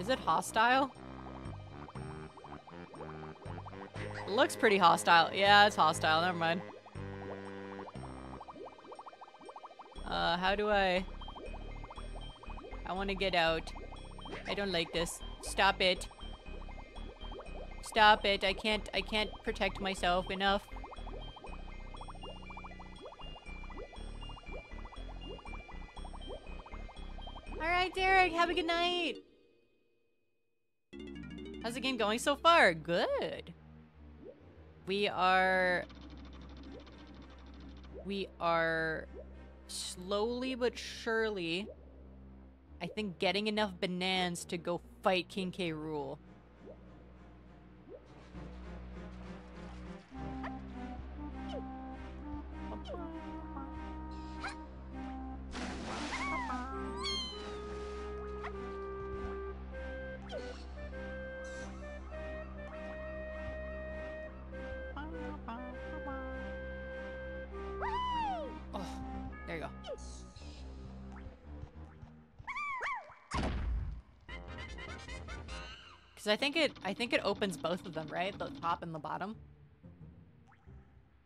Is it hostile? It looks pretty hostile. Yeah, it's hostile. Never mind. Uh, how do I... I want to get out. I don't like this. Stop it. Stop it. I can't... I can't protect myself enough. Alright, Derek. Have a good night. How's the game going so far? Good. We are... We are... slowly but surely... I think getting enough bananas to go fight King K. Rool. I think it I think it opens both of them, right? The top and the bottom.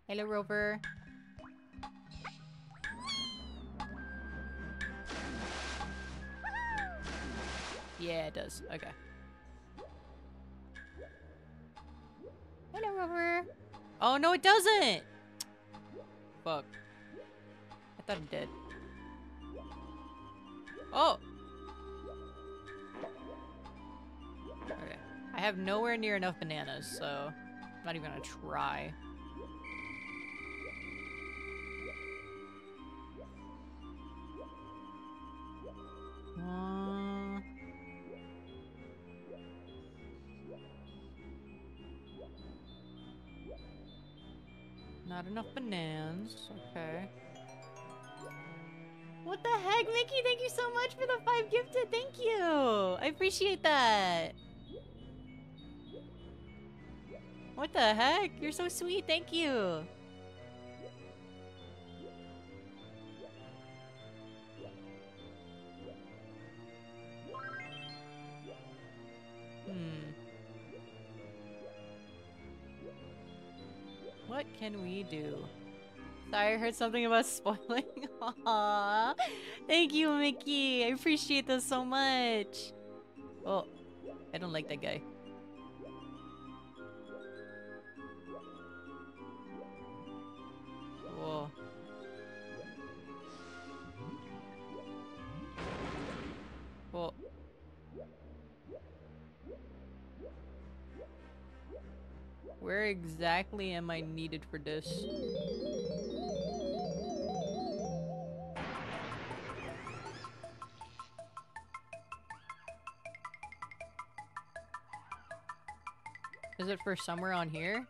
Hello, Rover. Yeah, it does. Okay. Hello, Rover. Oh no, it doesn't! Fuck. I thought it did. Oh! I have nowhere near enough bananas, so I'm not even gonna try. Uh... Not enough bananas, okay. What the heck, Mickey? Thank you so much for the five gifted. Thank you. I appreciate that. What the heck? You're so sweet. Thank you. Hmm. What can we do? Sorry, I heard something about spoiling. Aww. Thank you, Mickey. I appreciate this so much. Oh, I don't like that guy. Whoa. Whoa. Where exactly am I needed for this? Is it for somewhere on here?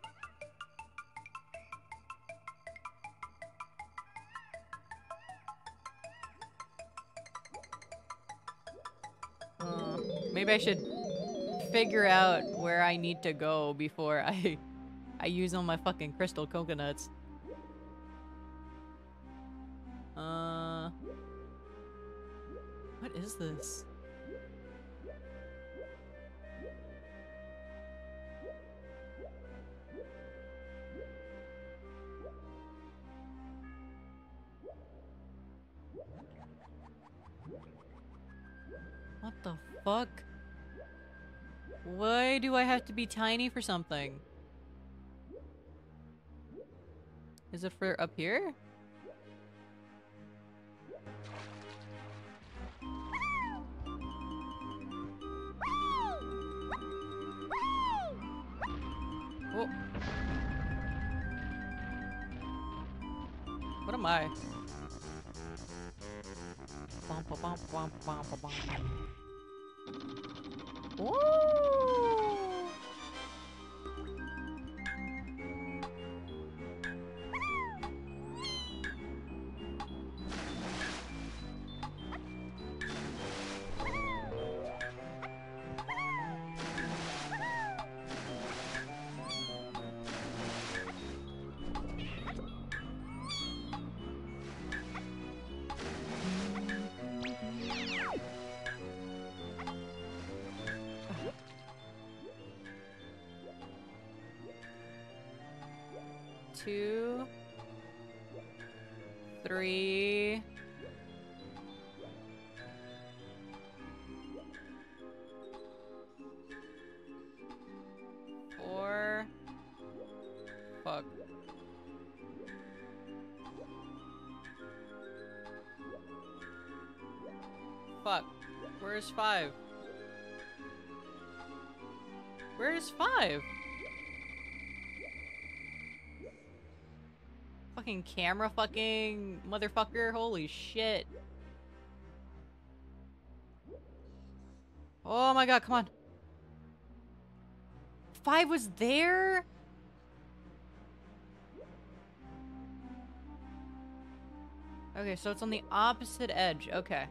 Uh, maybe I should figure out where I need to go before I I use all my fucking crystal coconuts. Uh, what is this? What the fuck? Why do I have to be tiny for something? Is it for up here? Whoa. What am I? Whoa. Two, three, four, fuck. Fuck. Where's five? Where's five? Fucking camera fucking motherfucker, holy shit. Oh my god, come on. Five was there? Okay, so it's on the opposite edge, okay.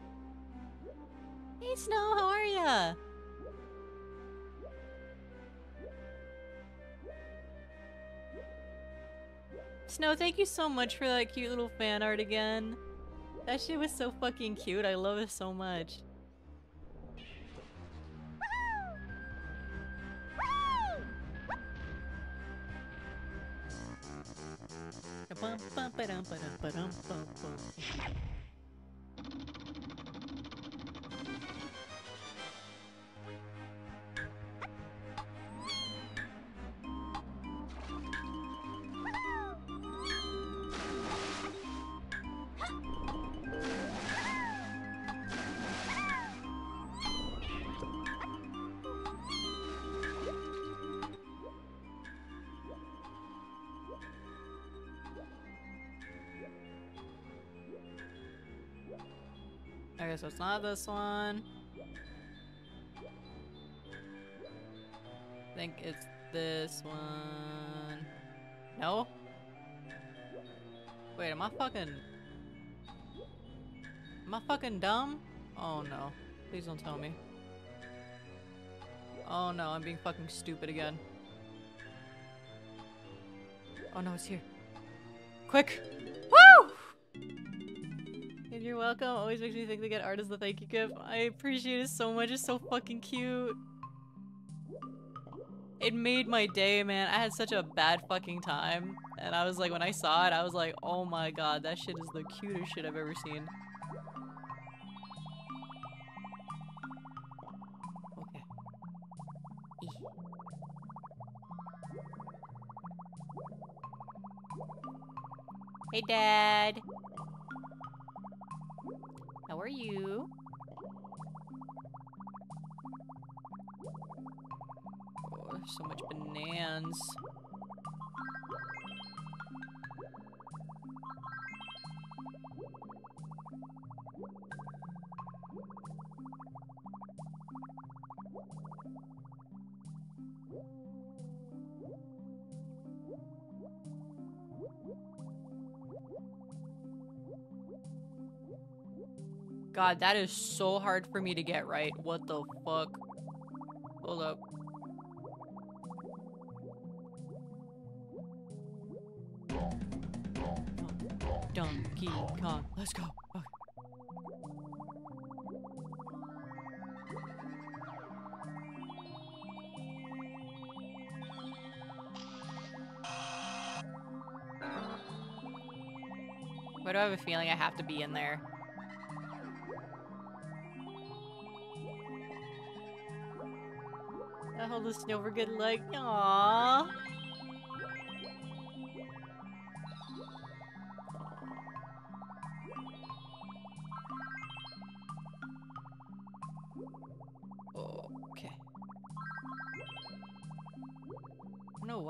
Hey Snow, how are ya? Snow, thank you so much for that cute little fan art again. That shit was so fucking cute. I love it so much. Okay, so it's not this one. I think it's this one. No? Wait, am I fucking... Am I fucking dumb? Oh no. Please don't tell me. Oh no, I'm being fucking stupid again. Oh no, it's here. Quick! Woo! And you're welcome. Always makes me think they get artists the thank you gift. I appreciate it so much. It's so fucking cute. It made my day, man. I had such a bad fucking time. And I was like, when I saw it, I was like, oh my god, that shit is the cutest shit I've ever seen. Okay. E. Hey, Dad. How are you? So much bananas. God, that is so hard for me to get right. What the fuck? Hold up. Donkey Kong, let's go. Okay. Why do I have a feeling I have to be in there? I hold the snow for good luck. Aww.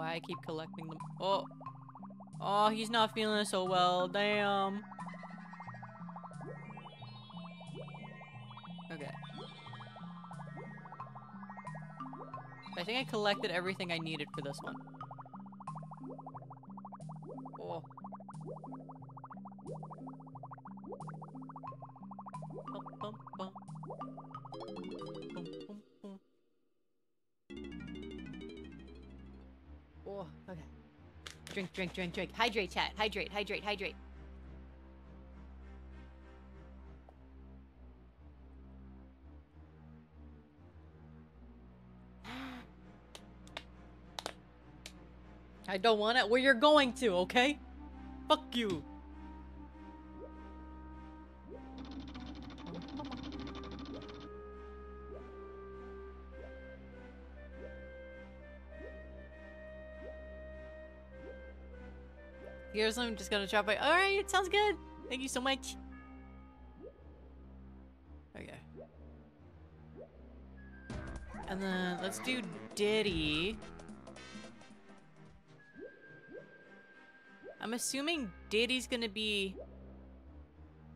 I keep collecting them. Oh. Oh, he's not feeling so well. Damn. Okay. I think I collected everything I needed for this one. Oh. Bum, bum, bum. Okay. Drink, drink, drink, drink. Hydrate, chat. Hydrate, hydrate, hydrate. I don't want it where you're going to, okay? Fuck you. Here's I'm just gonna drop by. Alright, sounds good. Thank you so much. Okay. And then let's do Diddy. I'm assuming Diddy's gonna be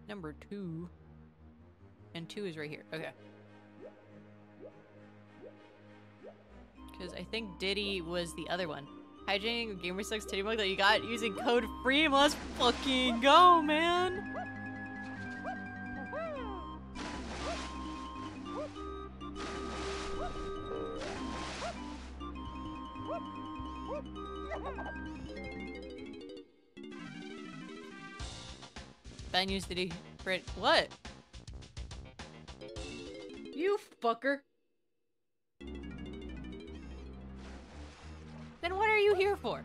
number two. And two is right here. Okay. Because I think Diddy was the other one. Hydrating Gamersucks Titty Mug that you got using code FREEM. Let's fucking go, man! Bad news, Diddy. Brit. What? You fucker. Then what are you here for?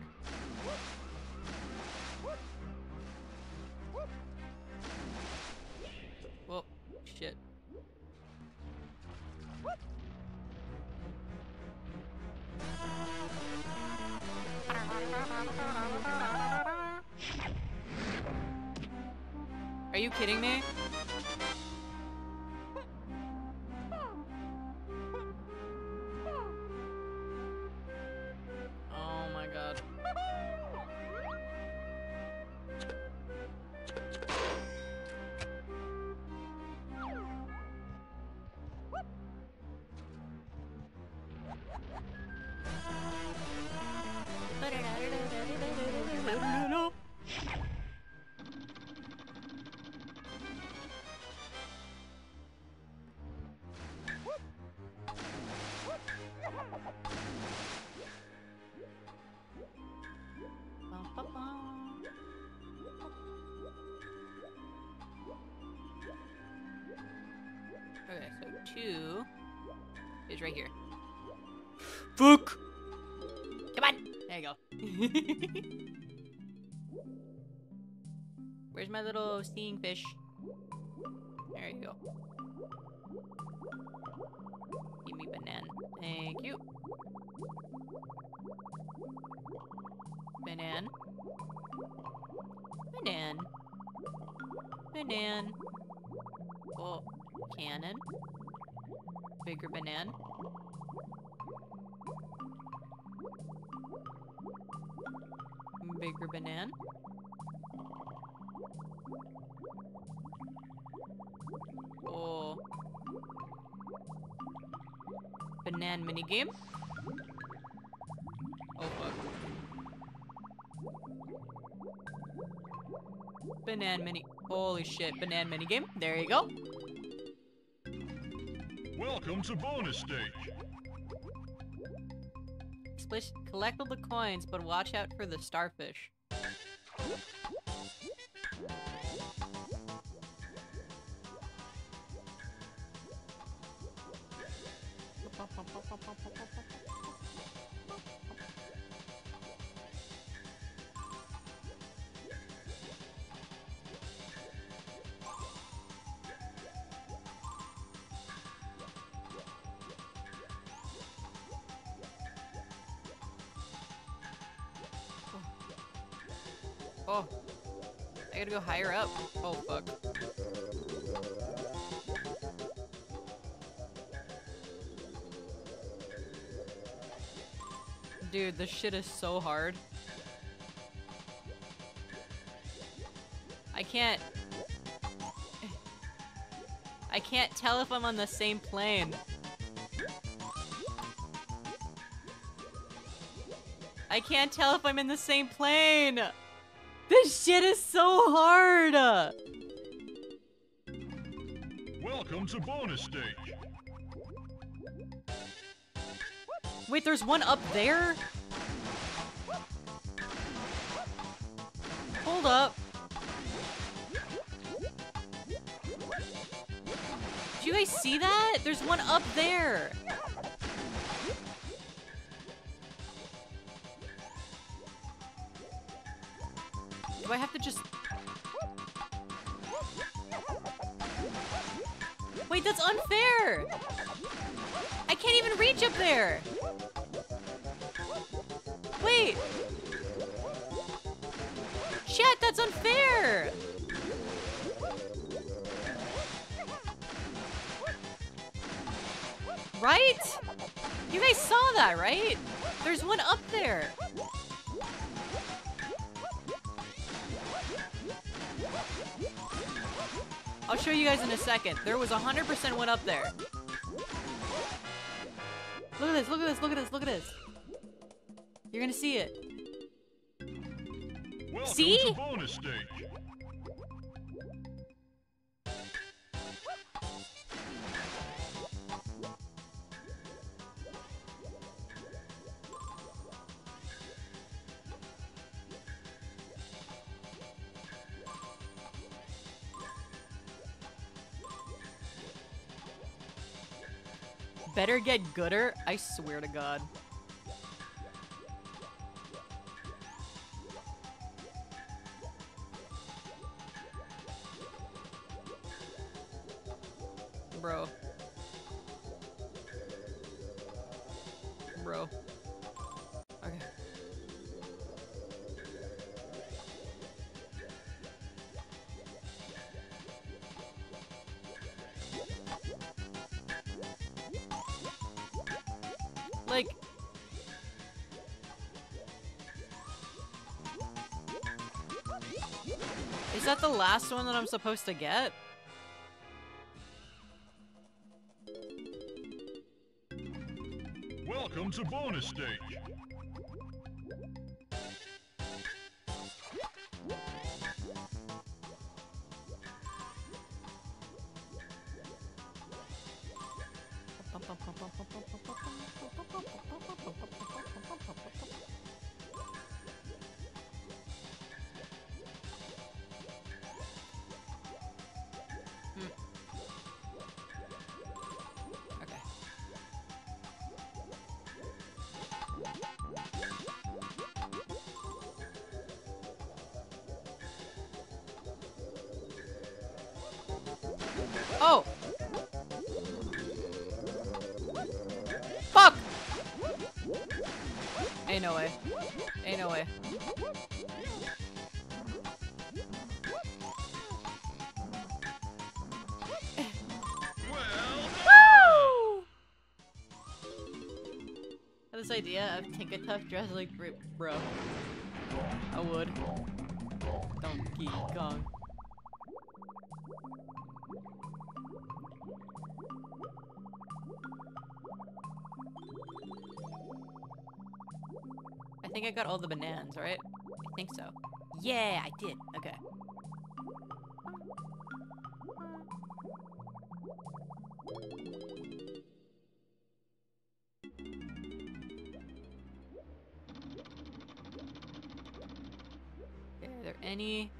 Whoa, shit. Are you kidding me? two is right here. Fuck! Come on! There you go. Where's my little seeing fish? There you go. Give me banana. Thank you. Banana. Banana. Banana. Oh, cannon. Bigger banana. Bigger banana. Oh. Banana minigame? Oh fuck. Banana mini- Holy shit, banana minigame. There you go. Welcome to bonus stage. Explicit, collect all the coins, but watch out for the starfish. Oh, I gotta go higher up. Oh, fuck. Dude, this shit is so hard. I can't... I can't tell if I'm on the same plane. I can't tell if I'm in the same plane! This shit is so hard! Welcome to bonus stage. Wait, there's one up there? Hold up. Do you guys see that? There's one up there. Do I have to just... Wait, that's unfair! I can't even reach up there! Wait! Shit, that's unfair! Right? You guys saw that, right? There's one up there! I'll show you guys in a second. There was one hundred percent one up there. Look at this, look at this, look at this, look at this. You're gonna see it. Welcome see? To bonus stage. Better get gooder? I swear to God. Bro. Bro. Okay. Like... Is that the last one that I'm supposed to get? Welcome to bonus stage. Oh! Fuck! Ain't no way. Ain't no way. Well, I have this idea of Tinkertuff dressed like bro. I would. Donkey Kong. I think I got all the bananas, right? I think so. Yeah, I did. Okay. Are there any?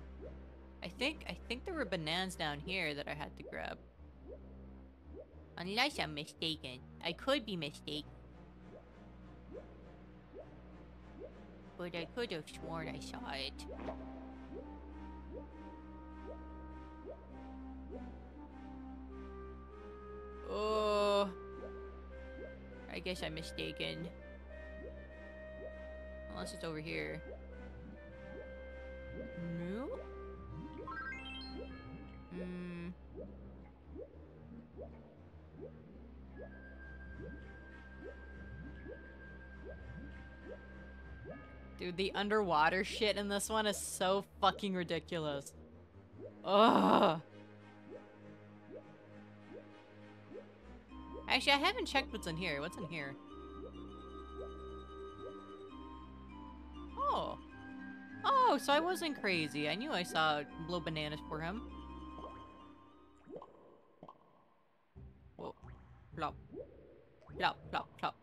I think I think there were bananas down here that I had to grab. Unless I'm mistaken. I could be mistaken. But I could have sworn I saw it. Oh, I guess I'm mistaken. Unless it's over here. No? Hmm. Dude, the underwater shit in this one is so fucking ridiculous. Ugh. Actually, I haven't checked what's in here. What's in here? Oh. Oh, so I wasn't crazy. I knew I saw blow bananas for him. Whoa. Plop. Plop, plop, plop.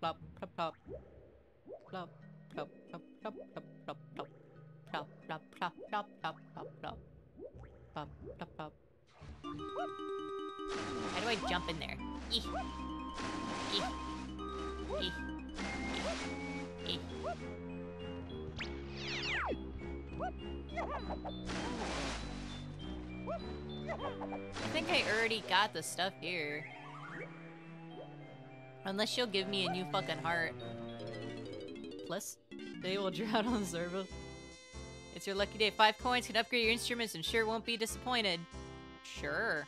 Plop, plop, plop. Plop, plop, plop, plop, plop, plop. Plop, plop, plop, plop, plop, plop, plop. Plop, plop, plop. How do I jump in there? Eek. Eek. Eek. Eek. I think I already got the stuff here. Unless she'll give me a new fucking heart. Plus, they will drown on the service. It's your lucky day. Five coins can upgrade your instruments and sure won't be disappointed. Sure.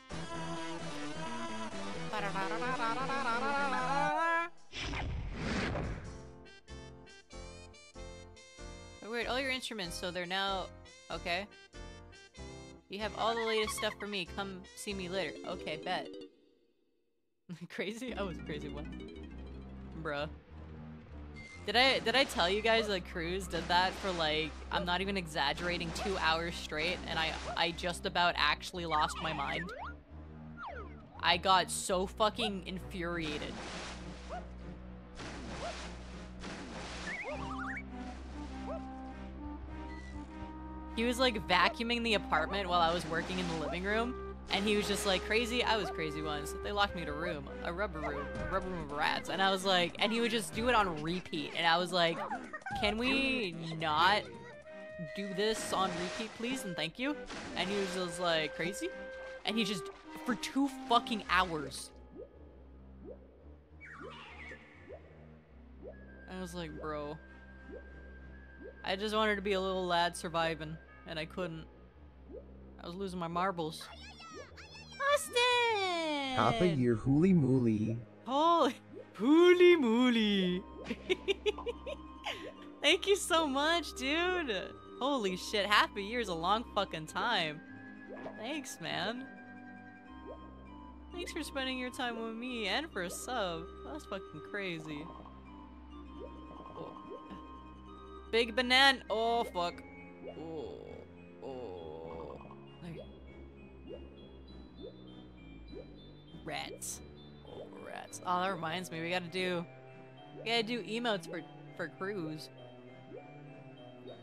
Oh, weird, all your instruments, so they're now... Okay. You have all the latest stuff for me. Come see me later. Okay, bet. Crazy? I was a crazy one. Bruh. Did I, did I tell you guys that Cruz did that for like, I'm not even exaggerating, two hours straight, and I, I just about actually lost my mind? I got so fucking infuriated. He was like vacuuming the apartment while I was working in the living room, and he was just like, crazy, I was crazy once. They locked me in a room, a rubber room, a rubber room of rats, and I was like, and he would just do it on repeat, and I was like, can we not do this on repeat, please, and thank you? And he was just like, crazy? And he just, for two fucking hours. I was like, bro. I just wanted to be a little lad surviving. And I couldn't. I was losing my marbles. Austin! Papa, you're hooly mooly. Holy hooly mooly. Thank you so much, dude. Holy shit, half a year's a long fucking time. Thanks, man. Thanks for spending your time with me and for a sub. That's fucking crazy. Oh. Big banana. Oh, fuck. Oh. Rats. Oh, rats. Oh, that reminds me. We gotta do... We gotta do emotes for, for Cruz.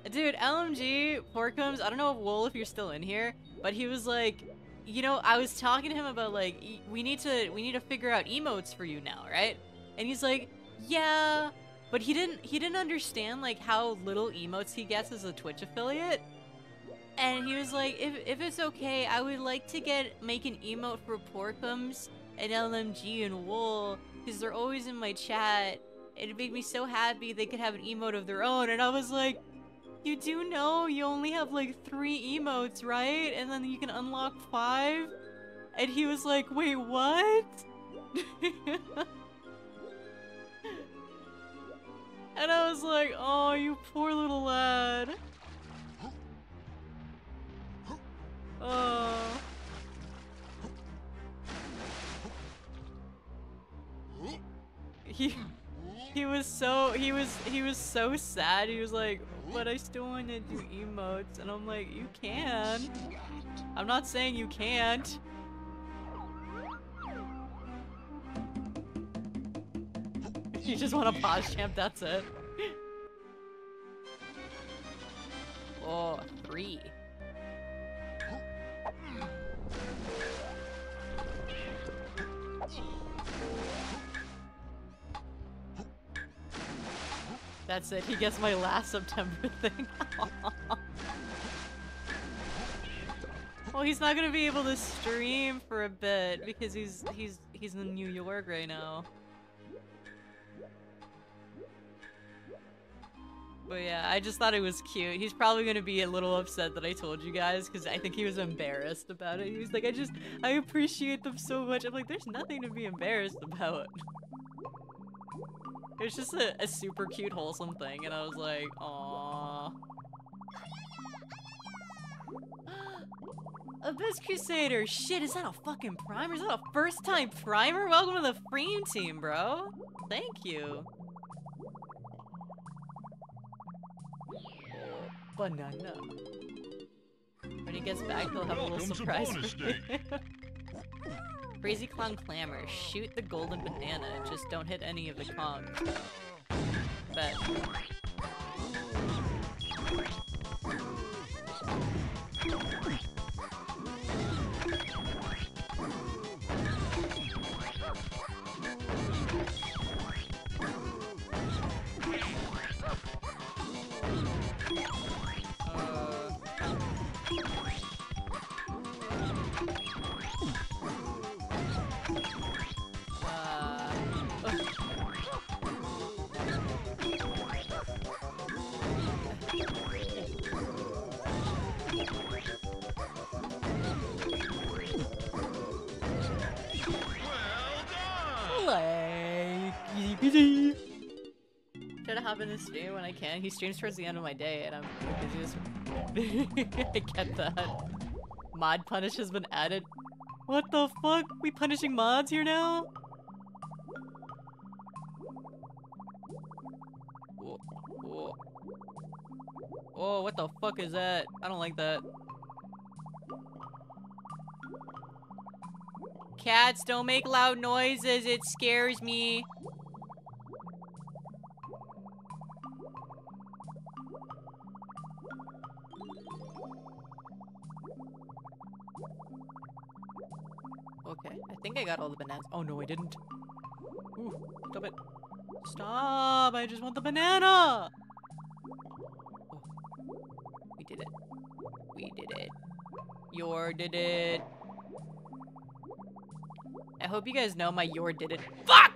Dude, L M G, Porkums, I don't know, if Wool, if you're still in here, but he was like... You know, I was talking to him about, like, e we need to we need to figure out emotes for you now, right? And he's like, yeah... But he didn't he didn't understand, like, how little emotes he gets as a Twitch affiliate. and he was like, if, if it's okay, I would like to get make an emote for Porkums and L M G and Wool, because they're always in my chat. It'd make me so happy they could have an emote of their own. And I was like, you do know you only have like three emotes, right? And then you can unlock five? And he was like, wait, what? And I was like, oh, you poor little lad. Oh. He... He was so, he was, he was so sad. He was like, but I still want to do emotes. And I'm like, you can. I'm not saying you can't. You just want to pause champ, that's it. Oh, three. That's it, he gets my last September thing. Well, he's not gonna be able to stream for a bit because he's he's he's in New York right now. But yeah, I just thought it was cute. He's probably gonna be a little upset that I told you guys because I think he was embarrassed about it. He was like, I just I appreciate them so much. I'm like, there's nothing to be embarrassed about. It was just a, a super cute, wholesome thing, and I was like, aww. Abyss Crusader! Shit, is that a fucking primer? Is that a first-time primer? Welcome to the Freem team, bro! Thank you. Banana. When he gets back, he'll have a little surprise for you. Crazy Clown Clamor. Shoot the golden banana. Just don't hit any of the Kong. Bet. In the stream when I can. He streams towards the end of my day and I'm just I get that. Mod punish has been added. What the fuck? We punishing mods here now? Whoa, whoa. Oh, what the fuck is that? I don't like that. Cats, don't make loud noises. It scares me. I think I got all the bananas. Oh no, I didn't. Ooh, stop it. Stop! I just want the banana! Oh. We did it. We did it. Your did it. I hope you guys know my your did it. Fuck!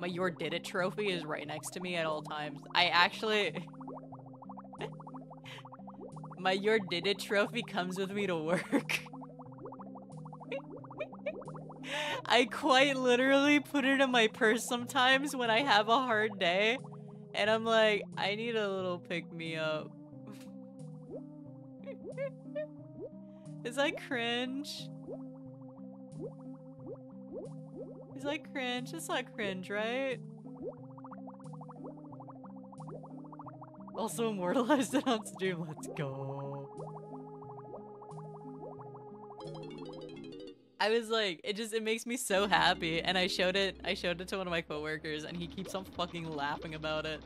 My your did it trophy is right next to me at all times. I actually... my your did it trophy comes with me to work. I quite literally put it in my purse sometimes when I have a hard day, and I'm like, I need a little pick-me-up. Is that cringe? Is that cringe? It's not cringe, right? Also immortalized it on stream. Let's go. I was like, it just, it makes me so happy. And I showed it, I showed it to one of my coworkers and he keeps on fucking laughing about it.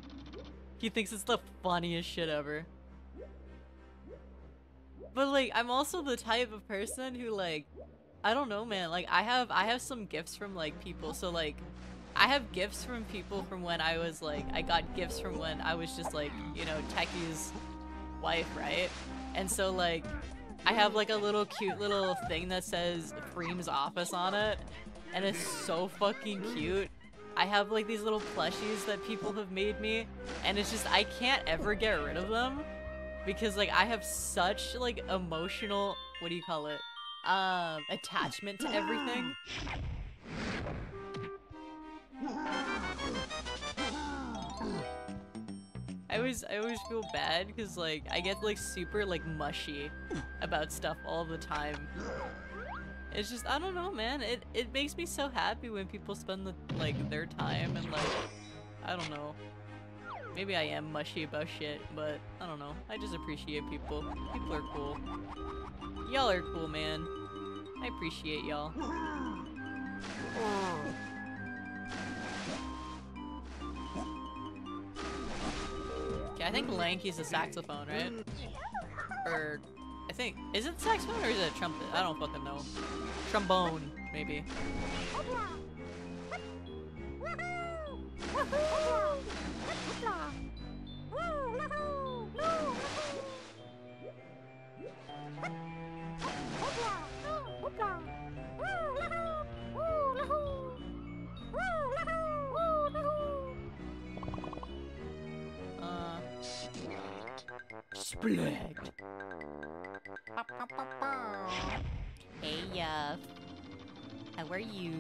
He thinks it's the funniest shit ever. But like, I'm also the type of person who like, I don't know, man. Like I have, I have some gifts from like people. So like, I have gifts from people from when I was like, I got gifts from when I was just like, you know, techies. life, right? And so like, I have like a little cute little thing that says Freem's Office on it, and it's so fucking cute. I have like these little plushies that people have made me, and it's just, I can't ever get rid of them because like I have such like emotional, what do you call it? Um, attachment to everything. I always, I always feel bad because like I get like super like mushy about stuff all the time. It's just, I don't know, man. It it makes me so happy when people spend the, like their time and like, I don't know. Maybe I am mushy about shit, but I don't know. I just appreciate people. People are cool. Y'all are cool, man. I appreciate y'all. Oh. Okay, I think Lanky's a saxophone, right? Or I think, is it saxophone or is it a trumpet? I don't fucking know. Trombone, maybe. Uh, Split. Hey, Yuff. How are you?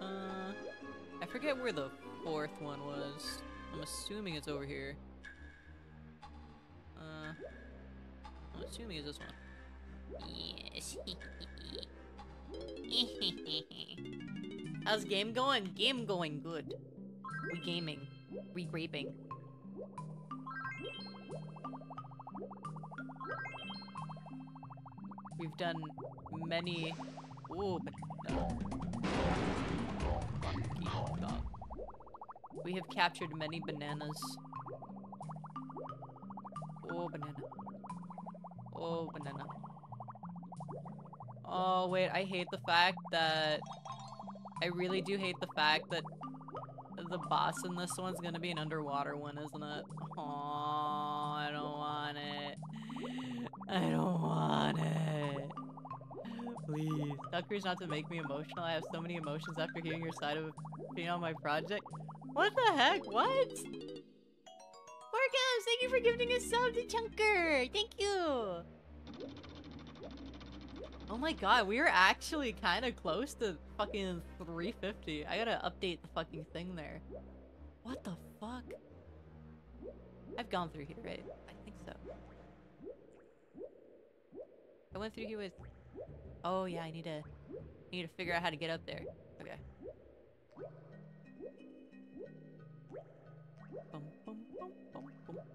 Uh, I forget where the fourth one was. I'm assuming it's over here. Uh, I'm assuming it's this one. Yes. How's game going? Game going good. We gaming. We graping. We've done many. Ooh, but no. We have captured many bananas. Oh, banana. Oh, banana. Oh, wait, I hate the fact that... I really do hate the fact that the boss in this one's gonna be an underwater one, isn't it? Aww, I don't want it. I don't want it. Please. Suckers not to make me emotional. I have so many emotions after hearing your side of being on my project. What the heck? What? Marcos, thank you for giving us sub to Chunker! Thank you! Oh my god, we were actually kind of close to fucking three fifty. I gotta update the fucking thing there. What the fuck? I've gone through here, right? I think so. I went through here with... Oh yeah, I need to... I need to figure out how to get up there. Okay. Bum, bum, bum, bum, bum, bum.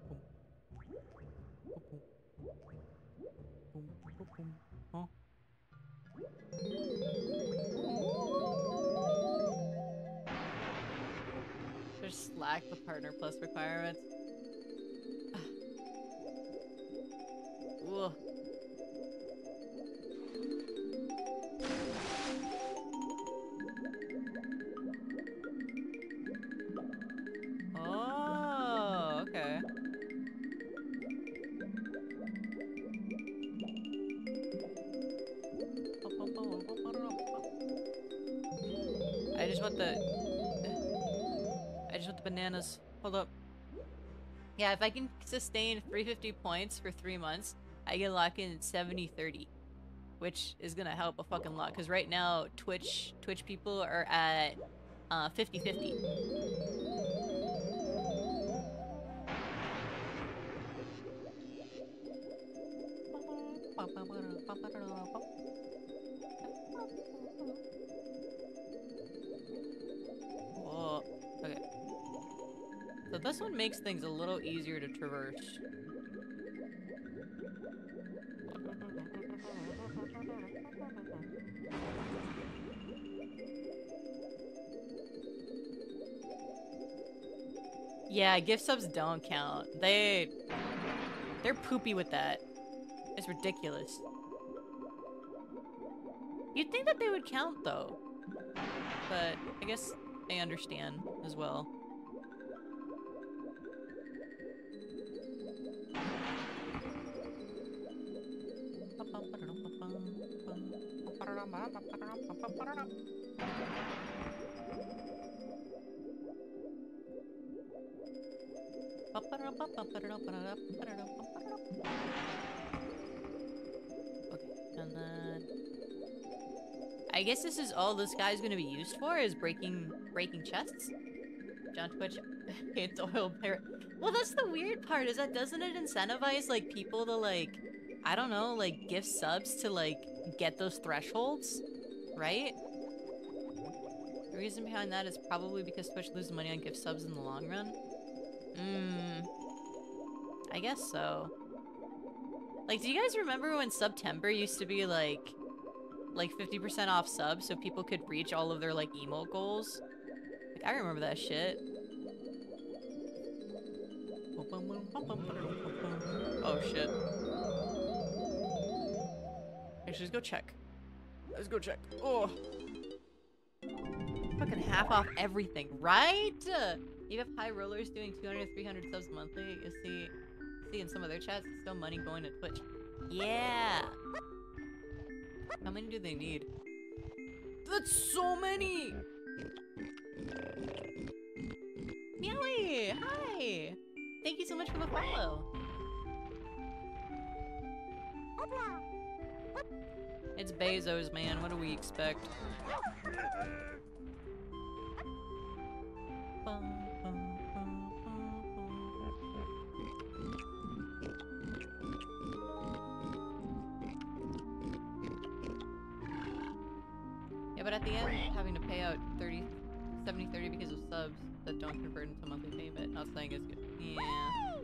Bum, bum, bum, huh? Should slack the partner plus requirements. Ugh. Bananas. Hold up. Yeah, if I can sustain three hundred fifty points for three months, I can lock in seventy thirty, which is gonna help a fucking lot. Cause right now, Twitch Twitch people are at uh, fifty fifty. This one makes things a little easier to traverse. Yeah, gift subs don't count. They... They're poopy with that. It's ridiculous. You'd think that they would count, though. But I guess I understand as well. Okay, and then I guess this is all this guy's gonna be used for, is breaking breaking chests. John Twitch hates oil pirate. Well, that's the weird part, is that doesn't it incentivize like people to like, I don't know, like gift subs to like get those thresholds, right? The reason behind that is probably because Twitch loses money on gift subs in the long run. Mmm. I guess so. Like, do you guys remember when September used to be like, like fifty percent off subs so people could reach all of their like emote goals? Like, I remember that shit. Oh shit. Actually, let's go check. Let's go check. Oh. Fucking half off everything, right? You have high rollers doing two hundred, three hundred subs monthly. You see, see in some of their chats, it's still money going to Twitch. Yeah! How many do they need? That's so many! Meowie! Hi! Thank you so much for the follow. It's Bezos, man. What do we expect? Bum. But at the end, having to pay out thirty, seventy, thirty because of subs that don't convert into monthly payment, not saying it's good. Yeah.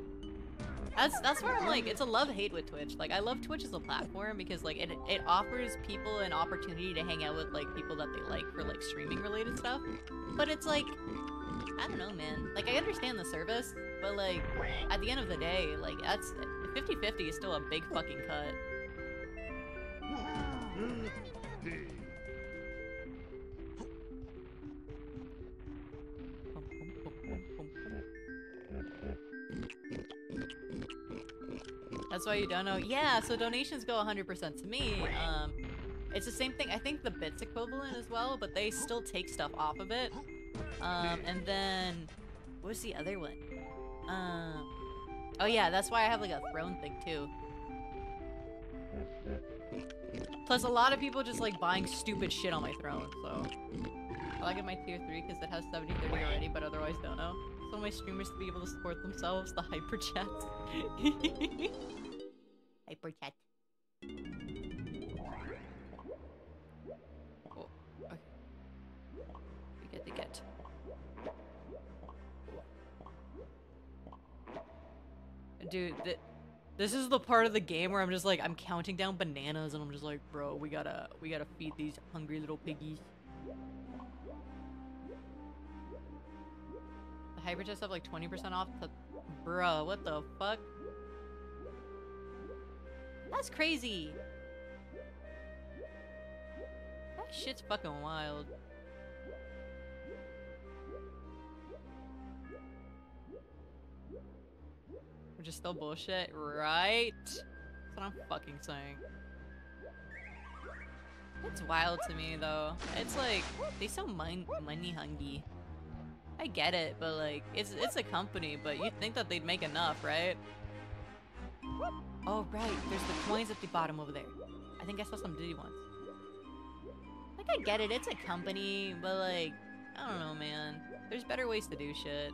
That's, that's where I'm like, it's a love-hate with Twitch. Like, I love Twitch as a platform because, like, it, it offers people an opportunity to hang out with, like, people that they like for, like, streaming-related stuff. But it's like, I don't know, man. Like, I understand the service, but, like, at the end of the day, like, that's... fifty fifty is still a big fucking cut. That's why you don't know. Yeah, so donations go one hundred percent to me. Um, it's the same thing. I think the bits equivalent as well, but they still take stuff off of it. Um, and then what was the other one? Um, oh yeah, that's why I have like a throne thing too. Plus, a lot of people just like buying stupid shit on my throne, so I like it my tier three because it has seventy thirty already, but otherwise don't know. One of my streamers to be able to support themselves, the hyper chat. Hyper chat. Cool. Okay. We get the get. Dude, th this is the part of the game where I'm just like, I'm counting down bananas and I'm just like, bro, we gotta, we gotta feed these hungry little piggies. Hyper chest up like twenty percent off. Bruh, what the fuck? That's crazy. That shit's fucking wild. Which is still bullshit, right? That's what I'm fucking saying. It's wild to me though. It's like, they so money hungry. I get it, but like, it's it's a company, but you'd think that they'd make enough, right? Oh, right, there's the coins at the bottom over there. I think I saw some Diddy ones. Like, I get it, it's a company, but like, I don't know, man. There's better ways to do shit.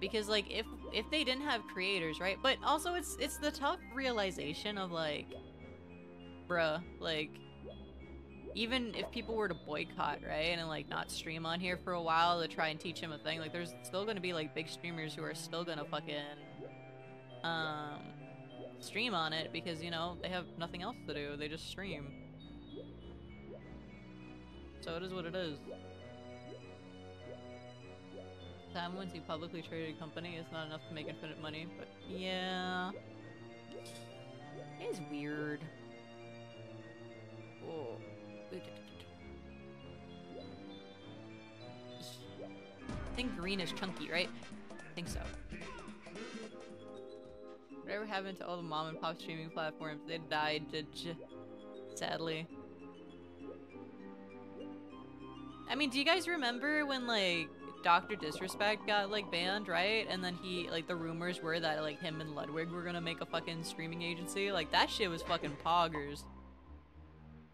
Because like, if if they didn't have creators, right? But also, it's it's the tough realization of like, bruh, like, even if people were to boycott, right, and like not stream on here for a while to try and teach him a thing, like there's still gonna be like big streamers who are still gonna fucking um stream on it because, you know, they have nothing else to do. They just stream. So it is what it is. Sam wins a publicly traded company. It's not enough to make infinite money, but yeah. It is weird. Whoa. I think green is Chunky, right? I think so. Whatever happened to all the mom and pop streaming platforms? They died, sadly. I mean, do you guys remember when, like, Doctor Disrespect got, like, banned, right? And then he, like, the rumors were that, like, him and Ludwig were gonna make a fucking streaming agency. Like, that shit was fucking poggers.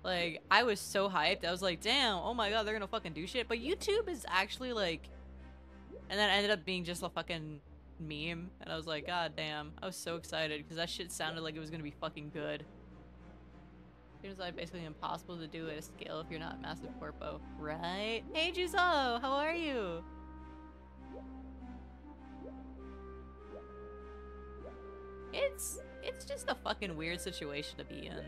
Like, I was so hyped. I was like, damn, oh my god, they're gonna fucking do shit. But YouTube is actually, like... And then it ended up being just a fucking meme. And I was like, god damn. I was so excited, because that shit sounded like it was gonna be fucking good. It was, like, basically impossible to do at a scale if you're not massive corpo. Right? Hey, Juzo! How are you? It's... It's just a fucking weird situation to be in.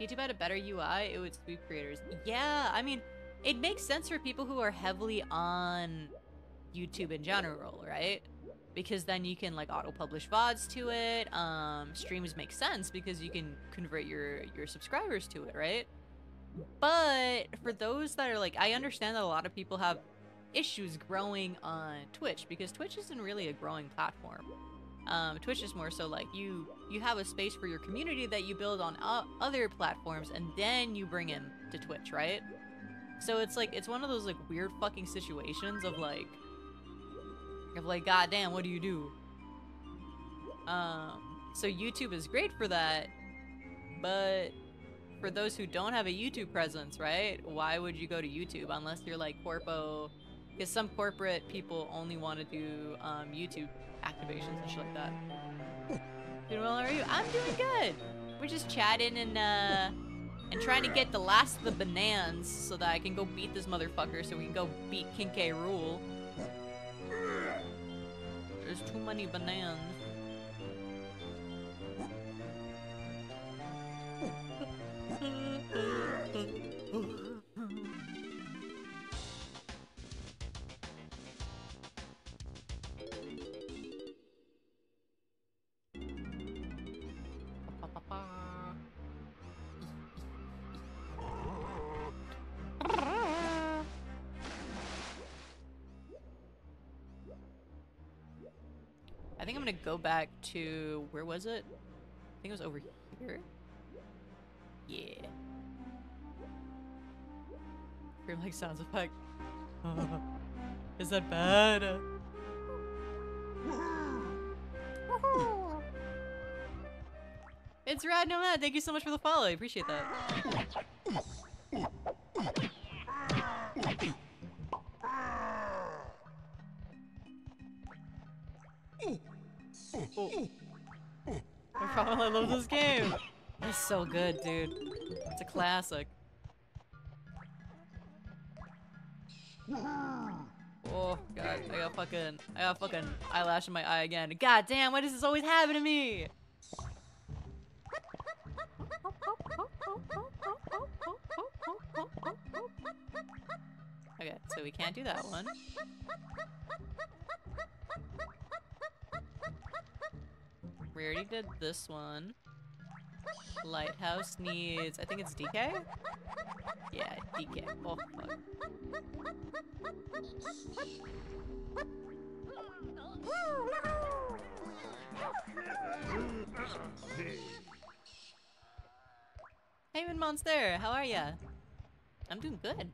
YouTube had a better U I, it would sweep creators. Yeah, I mean, it makes sense for people who are heavily on YouTube in general, right? Because then you can, like, auto-publish V O Ds to it. Um, streams make sense because you can convert your, your subscribers to it, right? But for those that are, like, I understand that a lot of people have issues growing on Twitch because Twitch isn't really a growing platform. Um, Twitch is more so like you you have a space for your community that you build on other platforms and then you bring in to Twitch, right? So it's like it's one of those like weird fucking situations of like of like goddamn, what do you do? Um, so YouTube is great for that, but for those who don't have a YouTube presence, right? Why would you go to YouTube unless you're like corpo? Because some corporate people only want to do um, YouTube activations and shit like that. Doing well, how are you? I'm doing good! We're just chatting and, uh, and trying to get the last of the bananas so that I can go beat this motherfucker so we can go beat King K. Rool. There's too many bananas. I think I'm gonna go back to... Where was it? I think it was over here? Yeah. Kremling sounds effect. Oh, is that bad? It's Rad Nomad! Thank you so much for the follow, I appreciate that. Oh. I probably love this game. It's so good, dude. It's a classic. Oh god, I got fucking, I got fucking eyelash in my eye again. God damn, why does this always happen to me? Okay, so we can't do that one. We already did this one. Lighthouse needs... I think it's D K? Yeah, D K. Oh, fuck. Hey, Min Monster! How are ya? I'm doing good.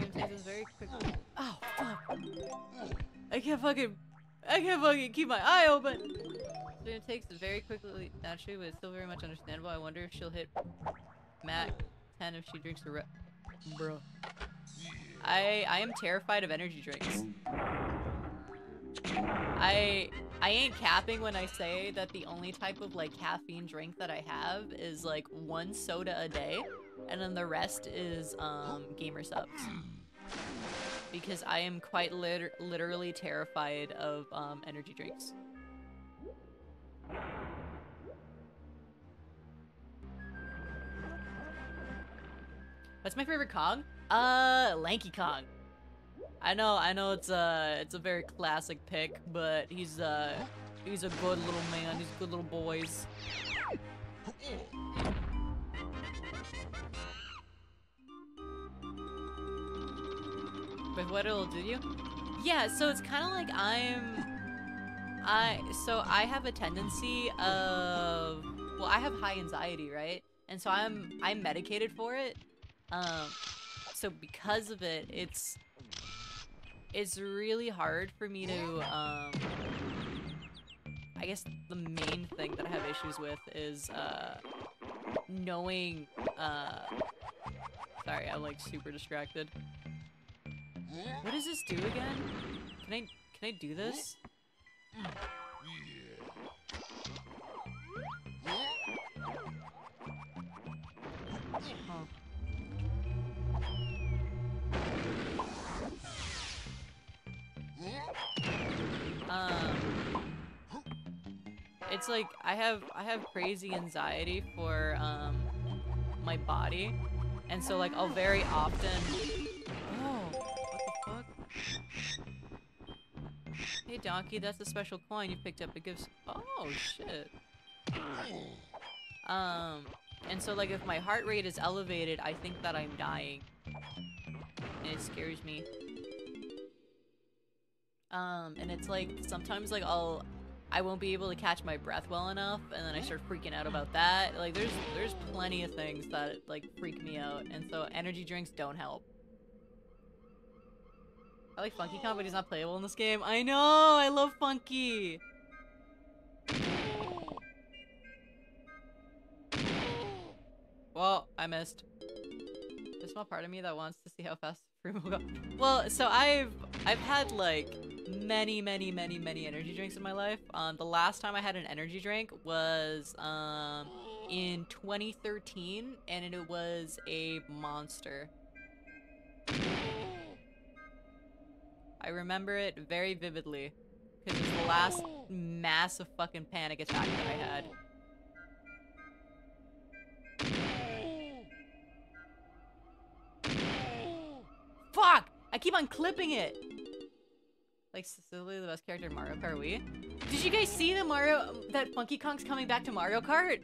This very quickly. Oh, fuck. I can't fucking... I can't fucking keep my eye open! It takes very quickly, naturally, but it's still very much understandable. I wonder if she'll hit Mac ten if she drinks the re- Bro. I- I am terrified of energy drinks. I- I ain't capping when I say that the only type of, like, caffeine drink that I have is, like, one soda a day, and then the rest is, um, gamer subs. Because I am quite lit- literally terrified of, um, energy drinks. What's my favorite Kong? Uh, Lanky Kong. I know, I know it's a, it's a very classic pick, but he's uh, he's a good little man, he's good little boys. But what it'll do you? Yeah, so it's kind of like I'm, I, so I have a tendency of, well, I have high anxiety, right? And so I'm, I'm medicated for it. Um, so because of it, it's, it's really hard for me to, um, I guess the main thing that I have issues with is, uh, knowing, uh, sorry, I'm like super distracted. What does this do again? Can I, can I do this? Huh. Um, it's like I have I have crazy anxiety for um my body, and so like I'll very often. Oh, what the fuck? Hey donkey, that's a special coin you picked up. It gives. Oh shit. Um, and so like if my heart rate is elevated, I think that I'm dying, and it scares me. Um, and it's like, sometimes like I'll, I won't be able to catch my breath well enough, and then I start freaking out about that. Like there's, there's plenty of things that like freak me out, and so energy drinks don't help. I like Funky Kong, but he's not playable in this game. I know, I love Funky! Well, I missed. There's a small part of me that wants to see how fast the room will go. Well, so I've, I've had like, many many many many energy drinks in my life. Um the last time I had an energy drink was um in twenty thirteen, and it was a monster. I remember it very vividly because it was the last massive fucking panic attack that I had. Fuck, I keep on clipping it. Like, Cecilia, the best character in Mario Kart Wii. Did you guys see the Mario- that Funky Kong's coming back to Mario Kart?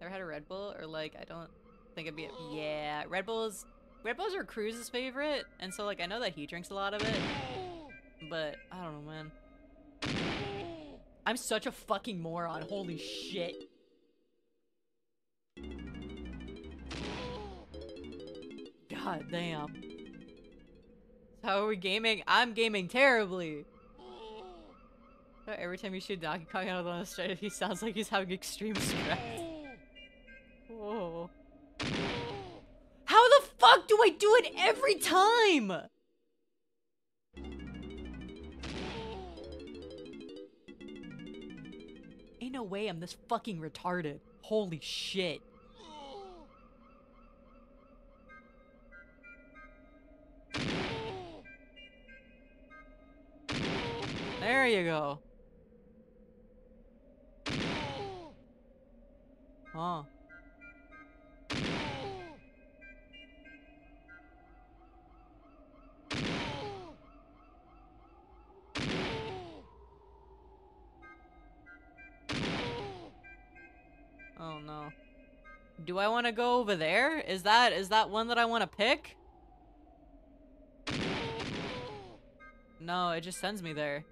Never had a Red Bull? Or like, I don't think it'd be a- yeah, Red Bulls- Red Bulls are Cruz's favorite, and so like, I know that he drinks a lot of it, but I don't know, man. I'm such a fucking moron, holy shit. God damn. How are we gaming? I'm gaming terribly! Every time you shoot Donkey Kong out on the street, he sounds like he's having extreme stress. Whoa. How the fuck do I do it every time?! Ain't no way I'm this fucking retarded. Holy shit. There you go. Huh. Oh no. Do I want to go over there? Is that is that one that I want to pick? No, it just sends me there.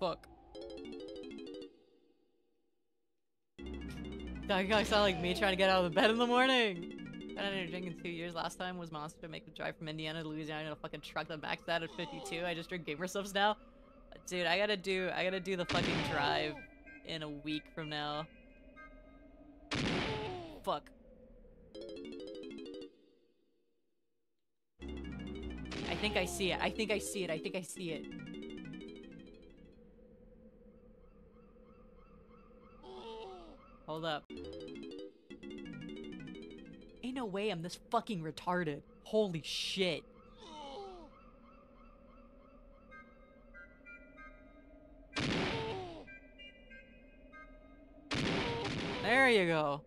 Fuck. Donkey Kong sound like me trying to get out of the bed in the morning! I haven't had a drink in two years. Last time was monster to make the drive from Indiana to Louisiana in a fucking truck that maxed out at fifty-two. I just drink gamer subs now. Dude, I gotta do- I gotta do the fucking drive in a week from now. Fuck. I think I see it. I think I see it. I think I see it. Hold up. Ain't no way I'm this fucking retarded. Holy shit. There you go.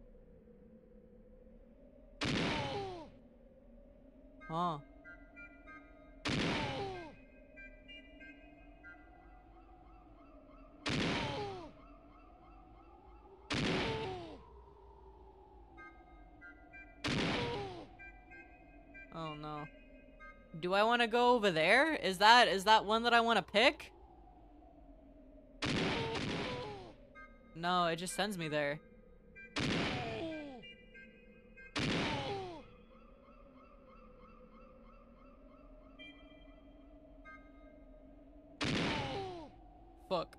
Huh. Oh no. Do I want to go over there? Is that is that one that I want to pick? No, it just sends me there. Fuck.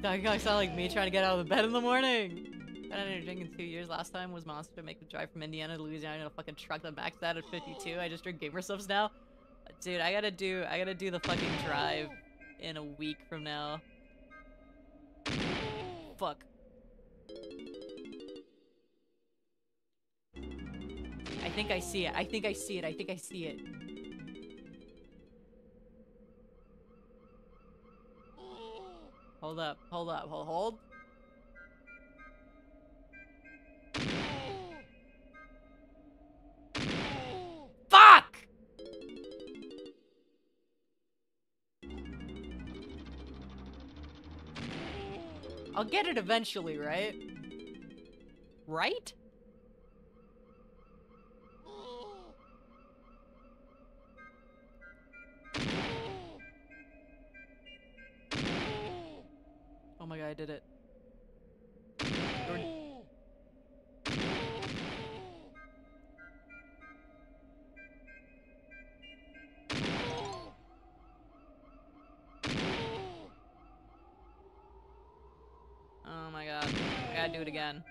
Donkey Kong sound like me trying to get out of the bed in the morning. I hadn't had a drink in two years. Last time was monster to make the drive from Indiana to Louisiana in a fucking truck that backs that at fifty-two. I just drink gamer subs now. Dude, I gotta do I gotta do the fucking drive in a week from now. Fuck. I think I see it. I think I see it. I think I see it. Hold up. Hold up. Hold hold. I'll get it eventually, right? Right? Oh my god, I did it. Do it again.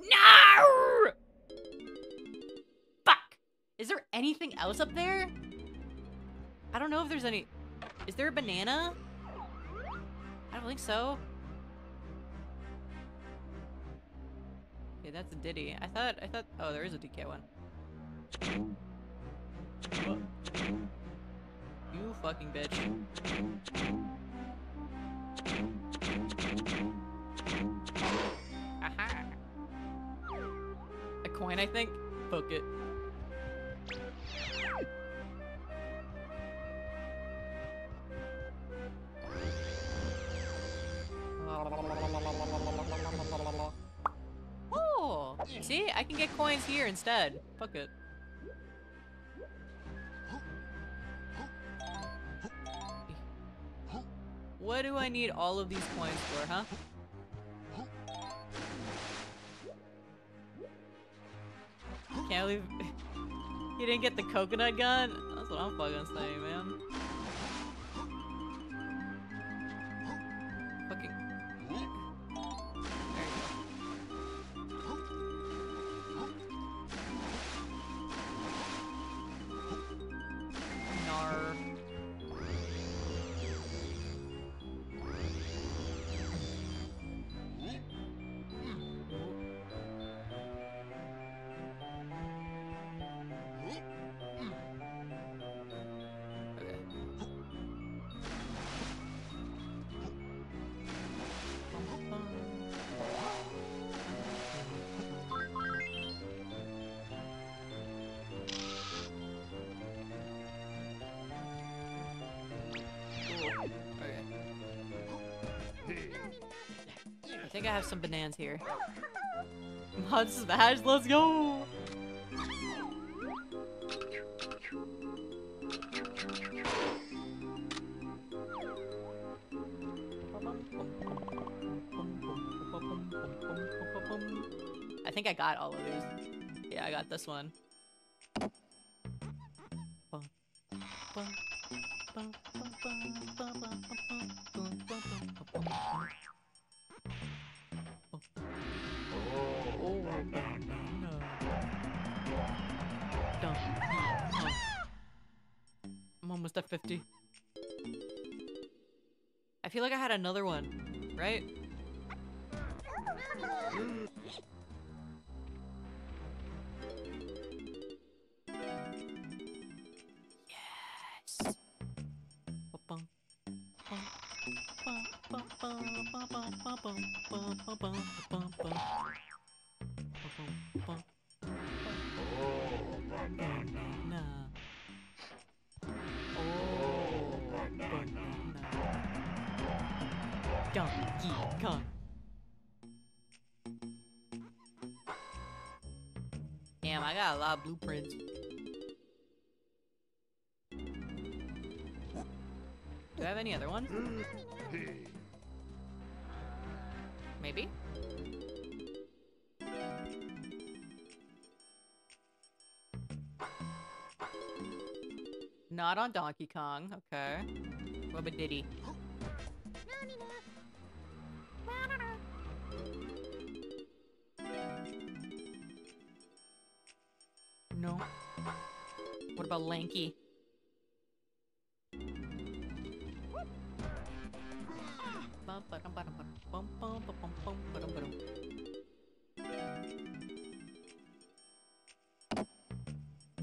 No! Fuck! Is there anything else up there? I don't know if there's any. Is there a banana? I don't think so. Okay, that's a Diddy. I thought. I thought. Oh, there is a D K one. Whoa. You fucking bitch. Aha! A coin, I think? Poke it. Oh! See? I can get coins here instead. Fuck it. What do I need all of these coins for, huh? Can't believe you didn't get the coconut gun? That's what I'm fucking saying, man. Fucking. There you go. Nar. I think I have some bananas here. Mod Smash, let's go! I think I got all of these. Yeah, I got this one. almost at fifty. I feel like I had another one, right? Yes. Oh, banana. Oh, banana. Donkey Kong. Damn, I got a lot of blueprints. Do I have any other ones? Maybe? Not on Donkey Kong, okay. What about Diddy? No. What about Lanky?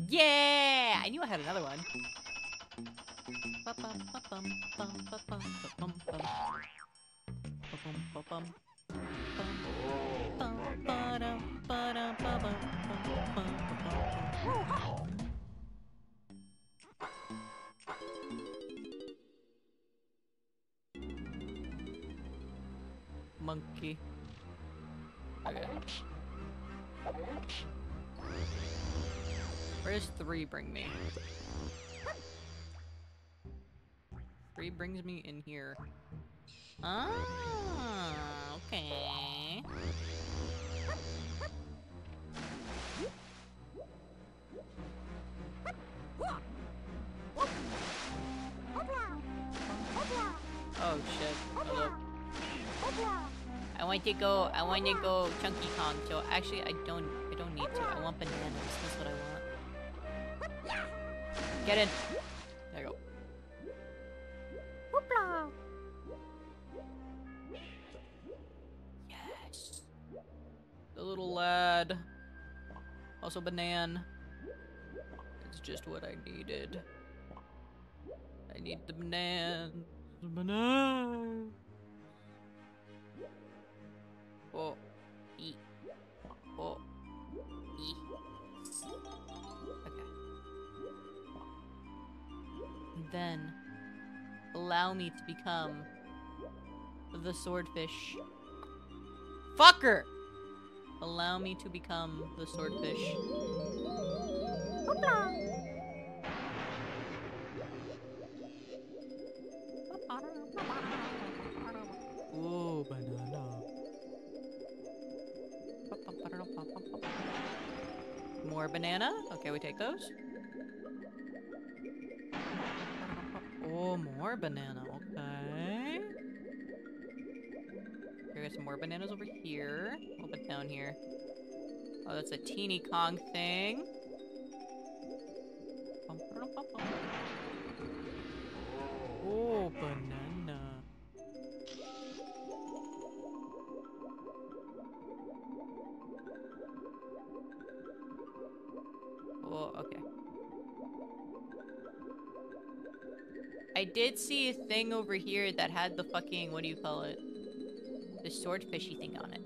Yeah! I knew I had another one. Monkey. Okay. Where does three bring me? Three brings me in here. Ah, okay. Oh shit. Oh. I want to go I want to go Chunky Kong, so actually I don't I don't need to. I want bananas, that's what I want. Get in! There you go. Yes. The little lad. Also banana. That's just what I needed. I need the banana. The banana. Oh. E. Oh. E. Okay. And then allow me to become the swordfish. Fucker! Allow me to become the swordfish. Oh, banana. More banana? Okay, we take those. Oh, more banana, okay. We got some more bananas over here. We'll put down here. Oh, that's a Teeny Kong thing. Oh, banana. Oh, okay. I did see a thing over here that had the fucking, what do you call it? The swordfishy thing on it.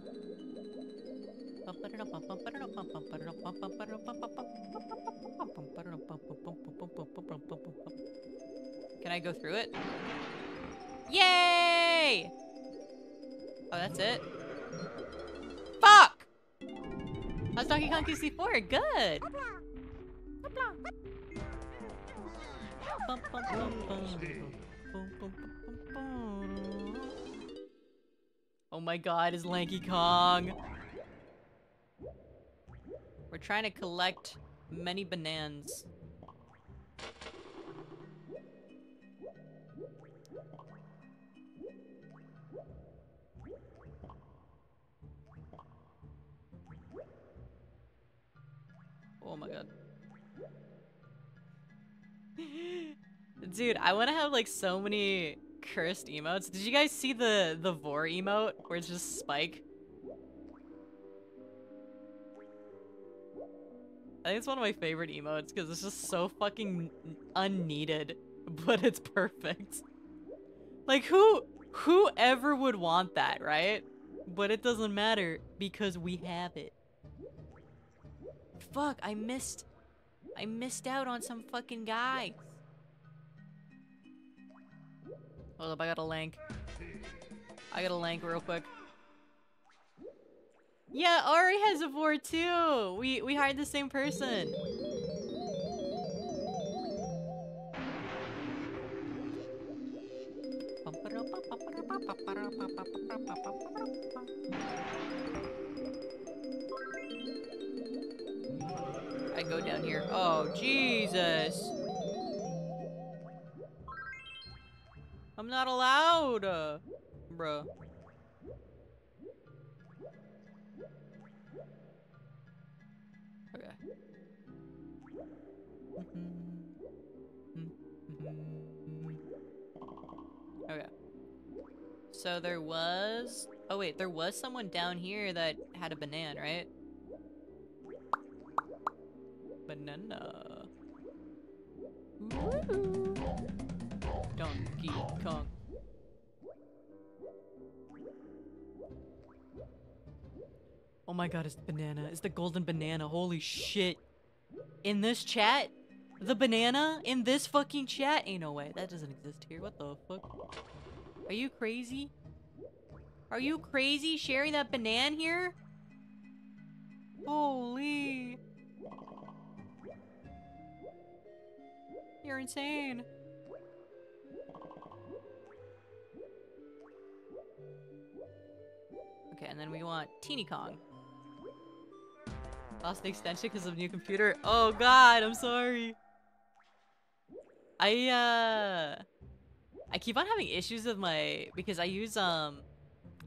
Can I go through it? Yay! Oh, that's it? Fuck! How's Donkey Kong sixty-four? Good! Oh my god, is Lanky Kong. We're trying to collect many bananas. Oh my god. Dude, I want to have like so many cursed emotes. Did you guys see the the Vor emote where it's just Spike? I think it's one of my favorite emotes because it's just so fucking unneeded, but it's perfect. Like who whoever would want that, right? But it doesn't matter because we have it. Fuck, I missed I missed out on some fucking guy. Hold up, I gotta lank. I gotta lank real quick. Yeah, Ari has a board too! We we hired the same person. I go down here. Oh, Jesus! I'm not allowed! Uh, bruh. Okay. Okay. So there was... Oh wait, there was someone down here that had a banana, right? Banana. Woo! Donkey Kong. Oh my god, it's the banana. It's the golden banana. Holy shit. In this chat? The banana? In this fucking chat? Ain't no way. That doesn't exist here. What the fuck? Are you crazy? Are you crazy sharing that banana here? Holy. You're insane. Okay, and then we want Tiny Kong. Lost the extension because of new computer. Oh god, I'm sorry. I uh I keep on having issues with my because I use um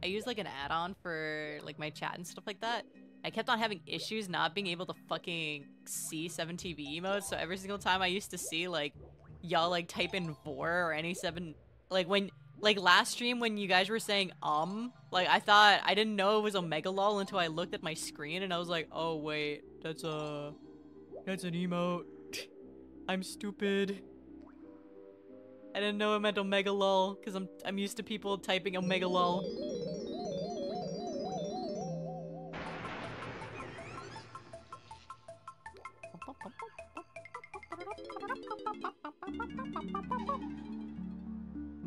I use like an add-on for like my chat and stuff like that. I kept on having issues not being able to fucking see seven T V emotes, so every single time I used to see like y'all like type in Vor or any seven like when Like, last stream when you guys were saying, um, like, I thought, I didn't know it was OmegaLol until I looked at my screen and I was like, oh, wait, that's a, that's an emote. I'm stupid. I didn't know it meant OmegaLol, because I'm, I'm used to people typing OmegaLol.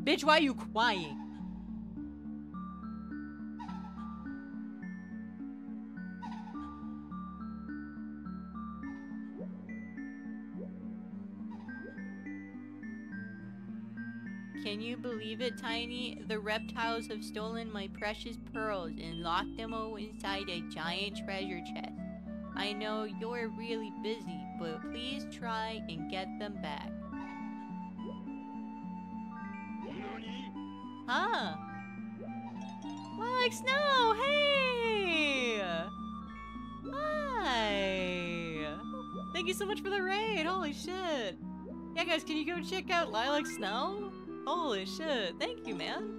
Bitch, why are you crying? Can you believe it, Tiny? The reptiles have stolen my precious pearls and locked them all inside a giant treasure chest. I know you're really busy, but please try and get them back. Huh? Like snow, hey! Hi! Thank you so much for the raid, holy shit! Yeah guys, can you go check out Lilac Snow? Holy shit, thank you man!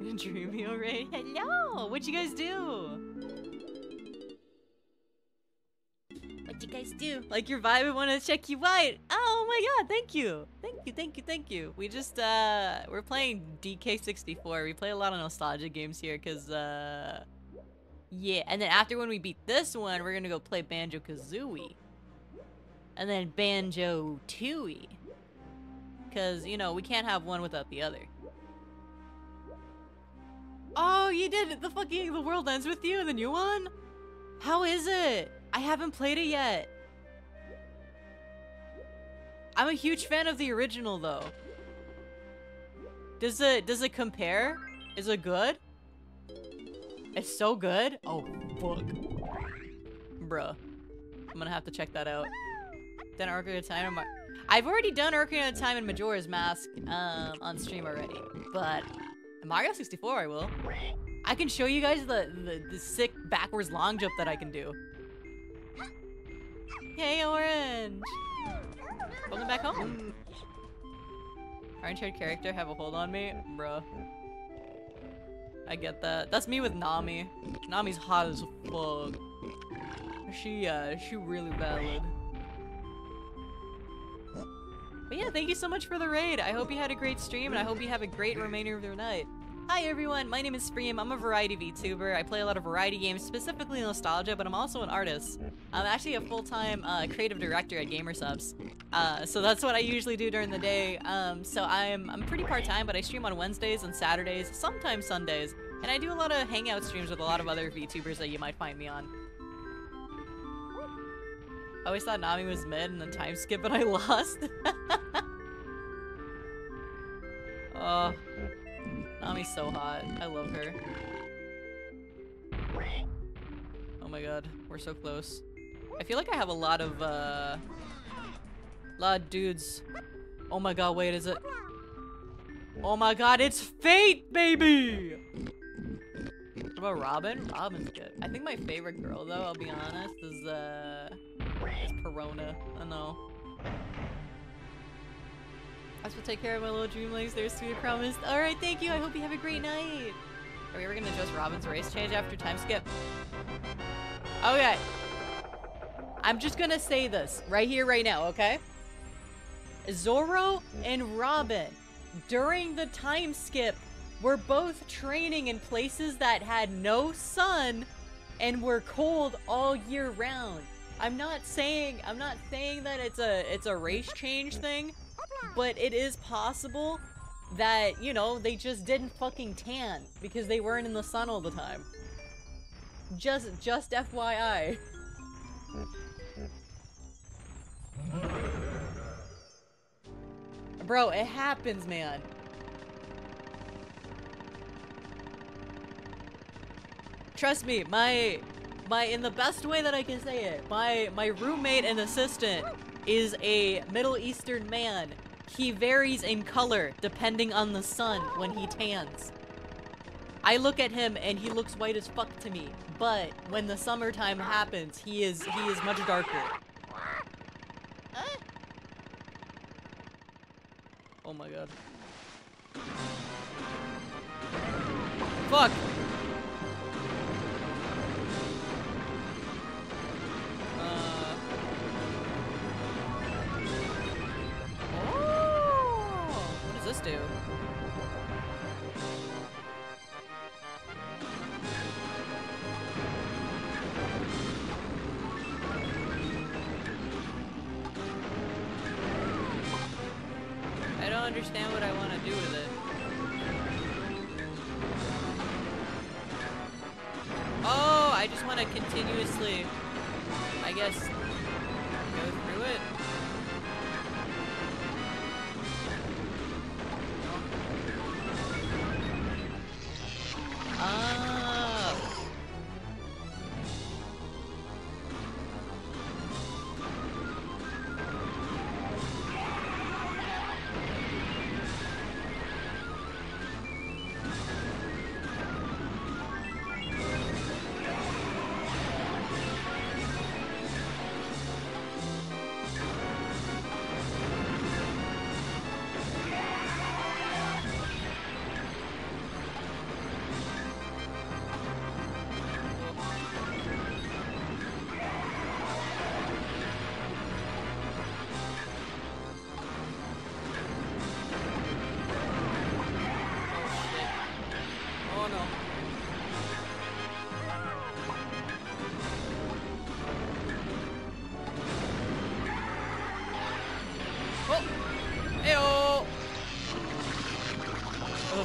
Dreamio raid, hello! What'd you guys do? What'd you guys do? Like your vibe, I wanna check you out! Oh my god, thank you! Thank you, thank you, thank you! We just, uh, we're playing D K sixty-four. We play a lot of nostalgia games here, cause, uh... yeah, and then after when we beat this one, we're gonna go play Banjo-Kazooie. And then Banjo-Tooie. Cause, you know, we can't have one without the other. Oh, you did it! The fucking The World Ends With You, the new one? How is it? I haven't played it yet. I'm a huge fan of the original though. Does it does it compare? Is it good? It's so good? Oh fuck. Bruh. I'm gonna have to check that out. Then Ocarina of Time. I've already done Ocarina of Time and Majora's Mask um on stream already. But Mario sixty-four I will. I can show you guys the, the, the sick backwards long jump that I can do. Hey, Orange! Welcome back home. Armchair character have a hold on me? Bruh. I get that. That's me with Nami. Nami's hot as fuck. She, uh, she really valid. But yeah, thank you so much for the raid. I hope you had a great stream, and I hope you have a great remainder of your night. Hi everyone, my name is Spreem. I'm a variety VTuber. I play a lot of variety games, specifically nostalgia, but I'm also an artist. I'm actually a full-time uh, creative director at Gamersubs. Uh, so that's what I usually do during the day. Um, so I'm, I'm pretty part-time, but I stream on Wednesdays and Saturdays, sometimes Sundays. And I do a lot of hangout streams with a lot of other VTubers that you might find me on. I always thought Nami was mid and then time skip, but I lost. Oh. Nami's so hot. I love her. Oh my god, we're so close. I feel like I have a lot of, uh... lot of dudes. Oh my god, wait, is it... Oh my god, it's Fate, baby! What about Robin? Robin's good. I think my favorite girl, though, I'll be honest, is, uh... is Perona. I know. I will take care of my little dreamlings, they're sweet, I promised. Alright, thank you, I hope you have a great night! Are we ever gonna adjust Robin's race change after time skip? Okay. I'm just gonna say this, right here, right now, okay? Zoro and Robin, during the time skip, were both training in places that had no sun and were cold all year round. I'm not saying, I'm not saying that it's a, it's a race change thing, but it is possible that, you know, they just didn't fucking tan because they weren't in the sun all the time. Just, just F Y I. Bro, it happens, man. Trust me, my, my, in the best way that I can say it, my, my roommate and assistant is a Middle Eastern man. He varies in color depending on the sun when he tans. I look at him and he looks white as fuck to me, but when the summertime happens, he is he is much darker. Huh? Oh my god. Fuck! Do. I don't understand what I want to do with it. Oh, I just want to continuously, I guess, go through it. Oh.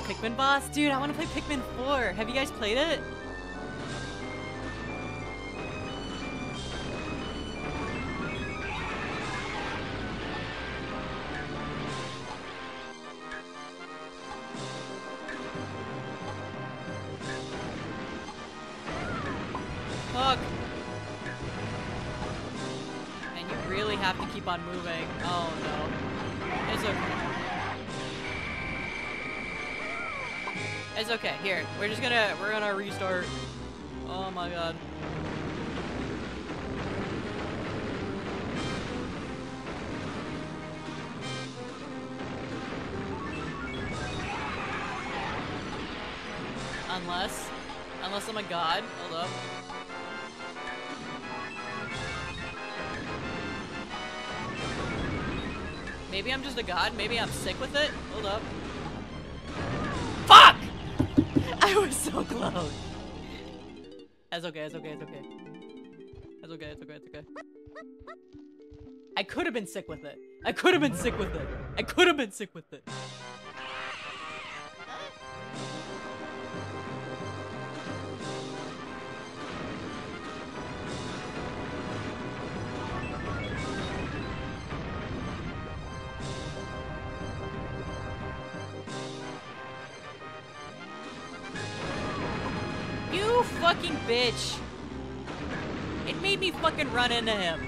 Pikmin boss? Dude, I want to play Pikmin four. Have you guys played it? Fuck. And you really have to keep on moving. Oh no. It's okay. It's okay, here. We're just gonna, we're gonna restart. Oh my god. unless... Unless I'm a god. Hold up. Maybe I'm just a god. Maybe I'm sick with it. Hold up. Fuck! I was so close. That's okay, that's okay, that's okay. That's okay, that's okay, that's okay. I could have been sick with it. I could have been sick with it. I could have been sick with it. You fucking bitch. It made me fucking run into him.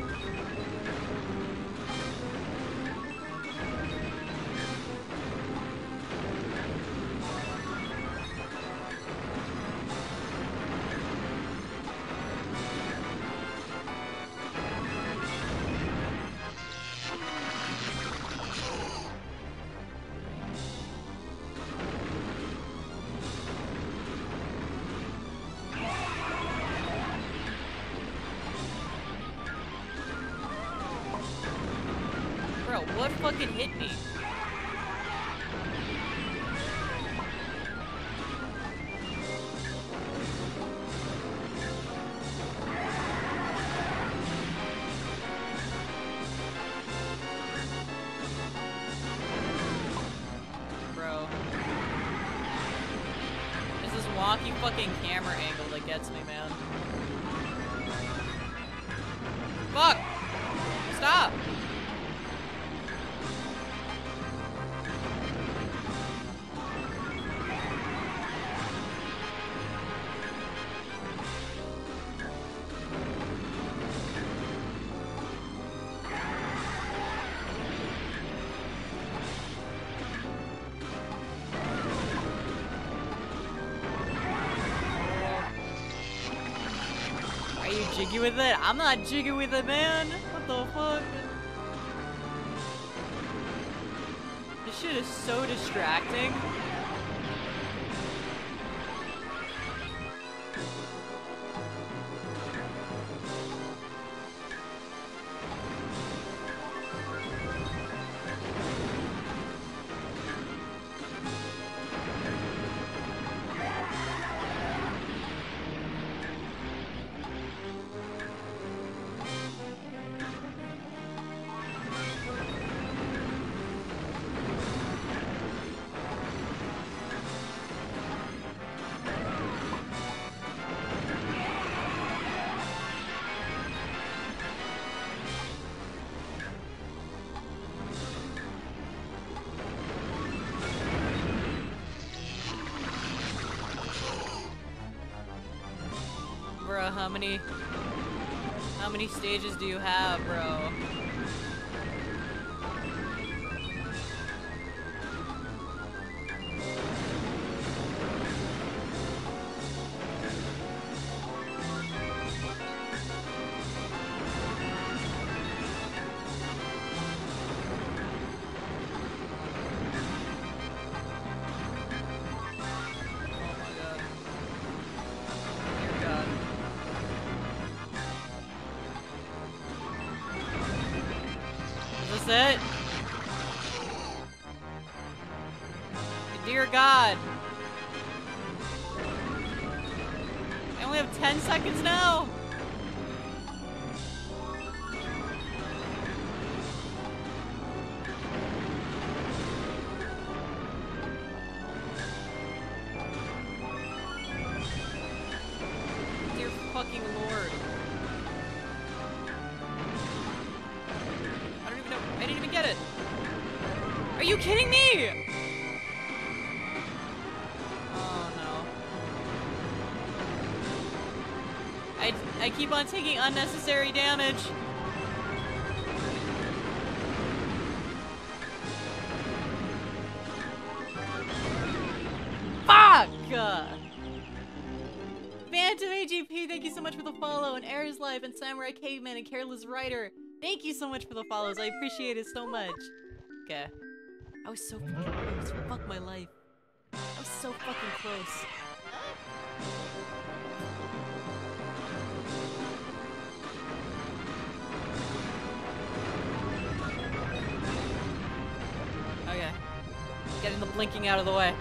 Jiggy with it? I'm not jiggy with it, man. What the fuck? This shit is so distracting. How many, how many stages do you have, bro? I'm taking unnecessary damage. Fuck! Phantom A G P, thank you so much for the follow. And Air's Life and Samurai Caveman and Careless Rider, thank you so much for the follows. I appreciate it so much. Okay. I was so fucking close. Fuck my life. I was so fucking close. Okay. Getting the blinking out of the way.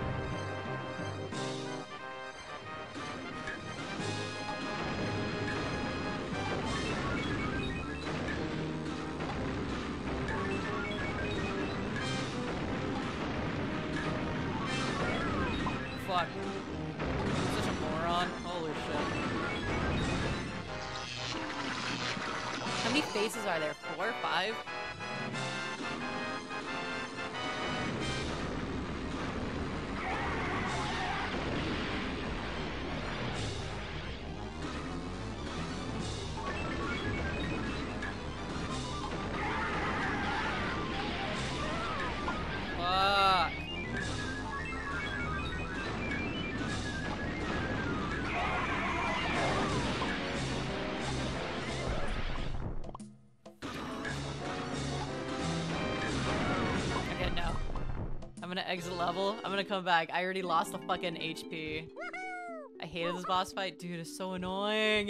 I'm gonna exit level. I'm gonna come back. I already lost the fucking H P. I hated this boss fight. Dude, it's so annoying.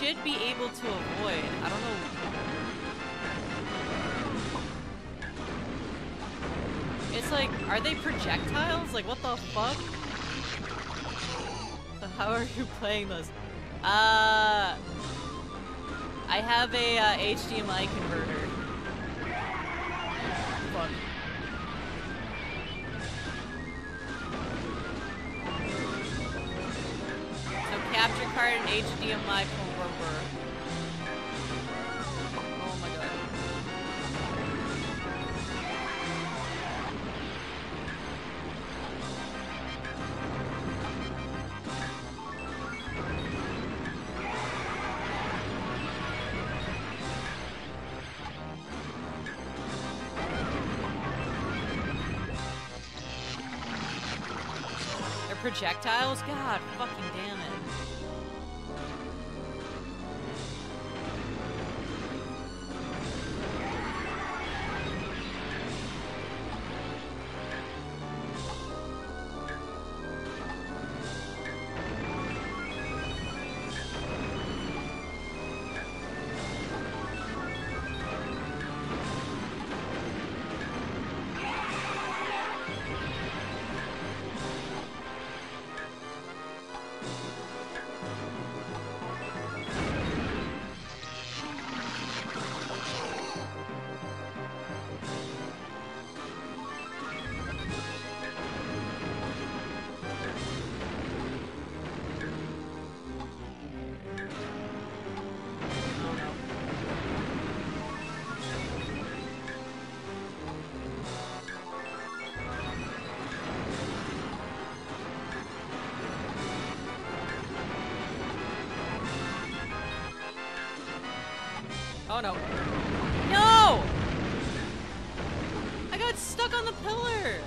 Should be able to avoid. I don't know. It's like, are they projectiles? Like, what the fuck? So how are you playing this? Uh, I have a uh, H D M I converter. Fuck. So capture card and H D M I. Projectiles? God fucking damn it. Oh no. No! I got stuck on the pillar!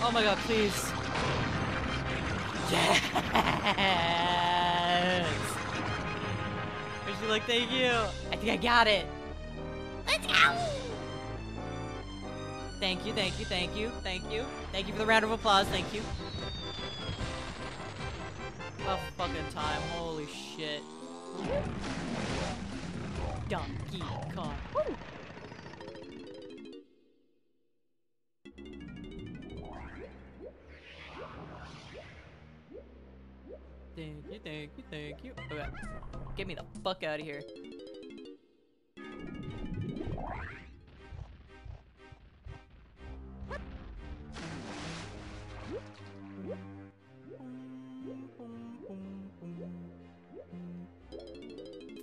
Oh my god, please. Yes! Would you like, thank you? I think I got it. Let's go! Thank you, thank you, thank you, thank you. Thank you for the round of applause, thank you. About fucking time, holy shit. Donkey Kong. Woo! Thank you, thank you, thank you. Okay. Get me the fuck out of here.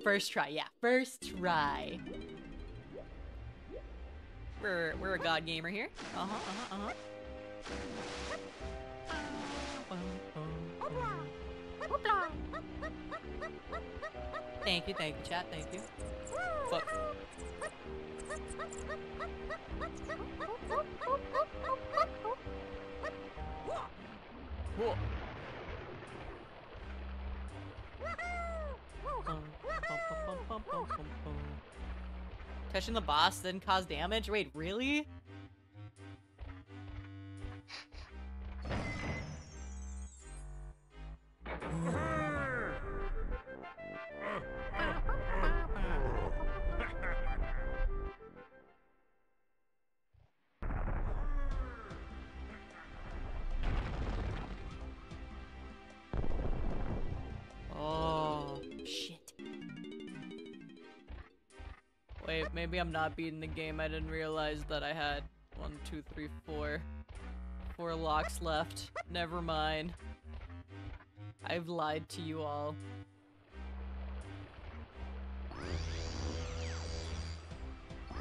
First try, yeah. First try. We're we're a god gamer here. Uh huh. Uh huh. Uh huh. Thank you, thank you, chat. Thank you. Fuck. Whoa. Touching the boss didn't cause damage? Wait, really? Maybe I'm not beating the game. I didn't realize that I had one, two, three, four, four locks left. Never mind. I've lied to you all.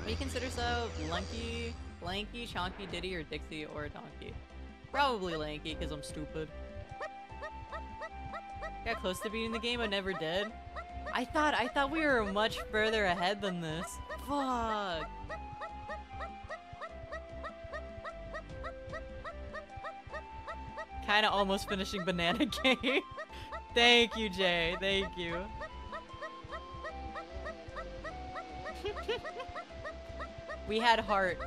We consider so Lanky, Lanky, Chunky, Diddy, or Dixie, or Donkey. Probably Lanky, because I'm stupid. Got close to beating the game, I never did. I thought I thought we were much further ahead than this. Fuck. Kinda almost finishing Banana Game. Thank you, Jay. Thank you. We had heart.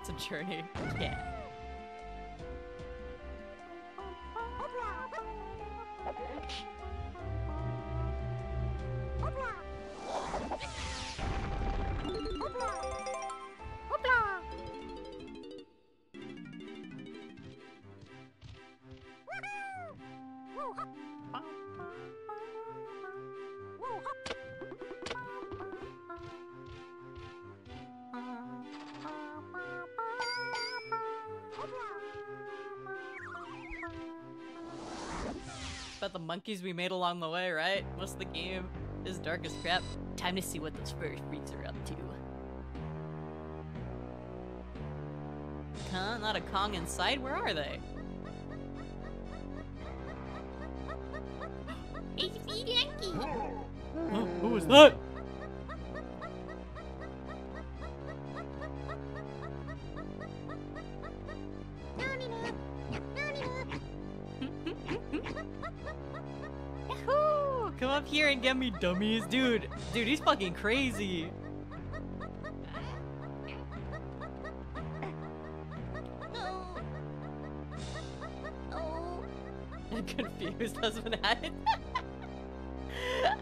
It's a journey. Yeah. The monkeys we made along the way, right? Most of the game is dark as crap. Time to see what those furry freaks are up to. Huh? Not a Kong inside? Where are they? Oh, who was that? Here and get me dummies, dude. Dude, he's fucking crazy. No. Oh. I'm confused husband had it.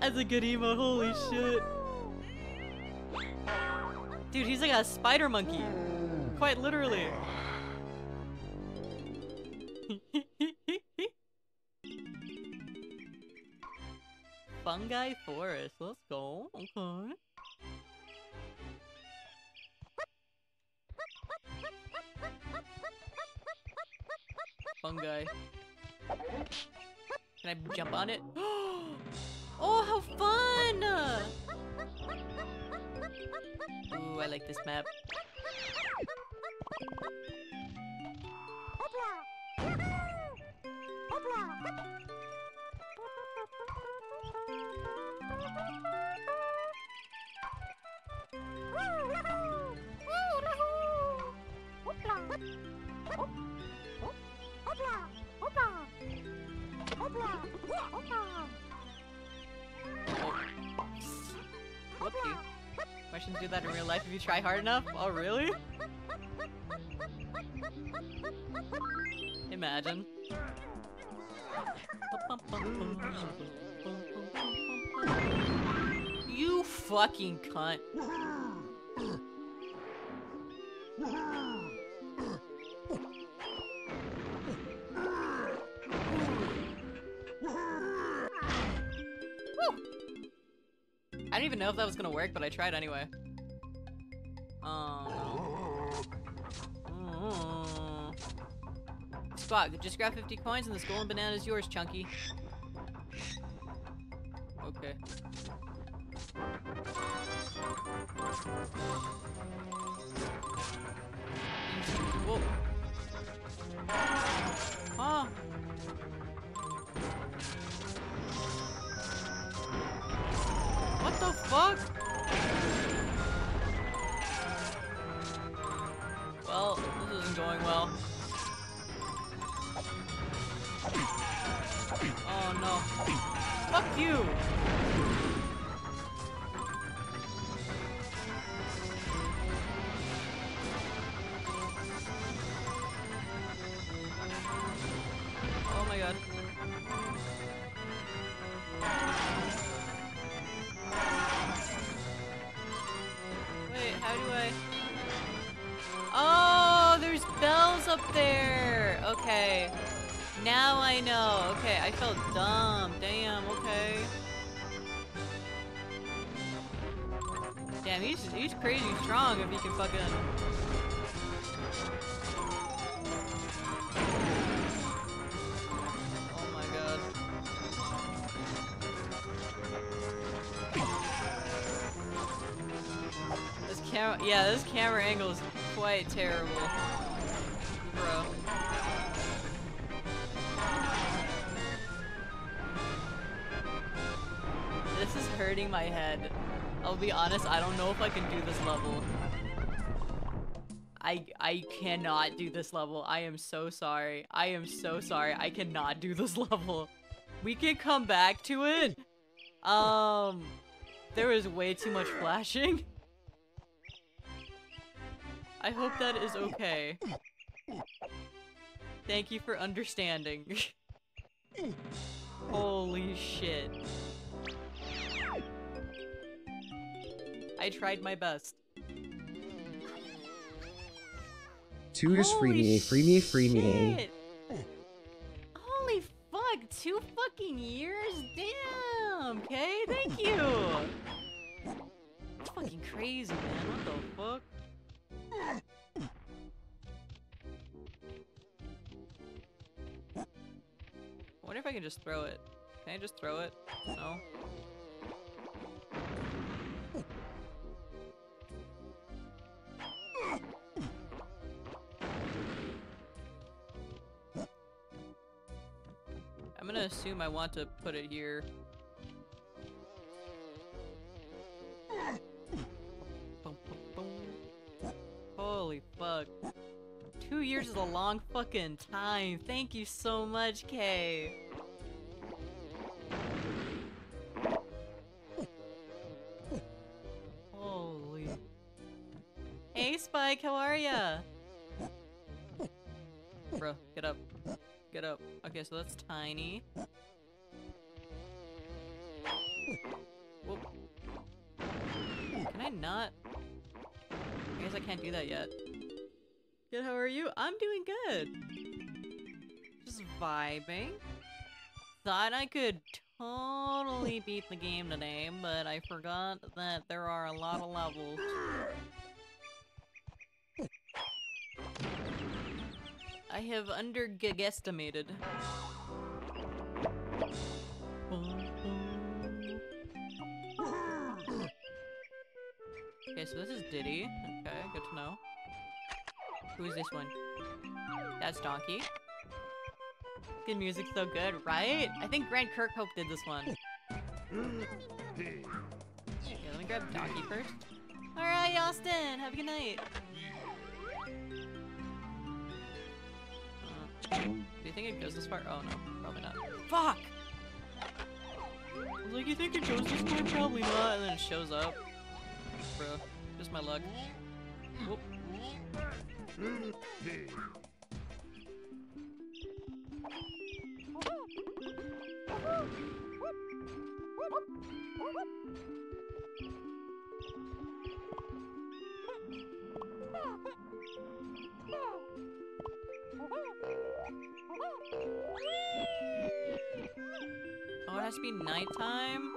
That's a good emo. Holy shit. Dude, he's like a spider monkey. Quite literally. Fungi forest, let's go. Okay. Fungi. Can I jump on it? Oh, how fun! Ooh, I like this map. Russians do that in real life if you try hard enough? Oh, really? Imagine. You fucking cunt. I didn't even know if that was gonna work, but I tried anyway. Oh no. Mm-hmm. Spock, just grab fifty coins and this golden banana is yours, Chunky. Okay. Whoa. Huh. What the fuck? Well, this isn't going well. Oh no. Fuck you! Oh my god. Oh, there's bells up there. Okay. Now I know. Okay, I felt dumb. Damn, okay. Damn, he's, he's crazy strong if he can fucking... Oh my god. This camera... Yeah, this camera angle is... quite terrible, bro. This is hurting my head. I'll be honest, I don't know if I can do this level. I I cannot do this level. I am so sorry. I am so sorry. I cannot do this level. We can come back to it. Um, there was way too much flashing. I hope that is okay. Thank you for understanding. Holy shit. I tried my best. Two just free me, free me, free me. Holy fuck, two fucking years? Damn, okay, thank you. That's fucking crazy, man, what the fuck? I wonder if I can just throw it. Can I just throw it? No. I'm gonna assume I want to put it here. Holy fuck. Two years is a long fucking time. Thank you so much, Kay. Holy. Hey, Spike, how are ya? Bro, get up. Get up. Okay, so that's Tiny. Whoop. Can I not? I guess I can't do that yet. Good, how are you? I'm doing good. Just vibing. Thought I could totally beat the game today, but I forgot that there are a lot of levels. I have under-guesstimated. Okay, so this is Diddy. Okay, good to know. Who is this one? That's Donkey. Good music's so good, right? I think Grant Kirkhope did this one. Okay, let me grab Donkey first. Alright, Austin! Have a good night! Uh, do you think it goes this far? Oh no, probably not. Fuck! I was like, you think it goes this far? Probably not, and then it shows up. Bro. Just my luck. Whoop. Oh, it has to be nighttime?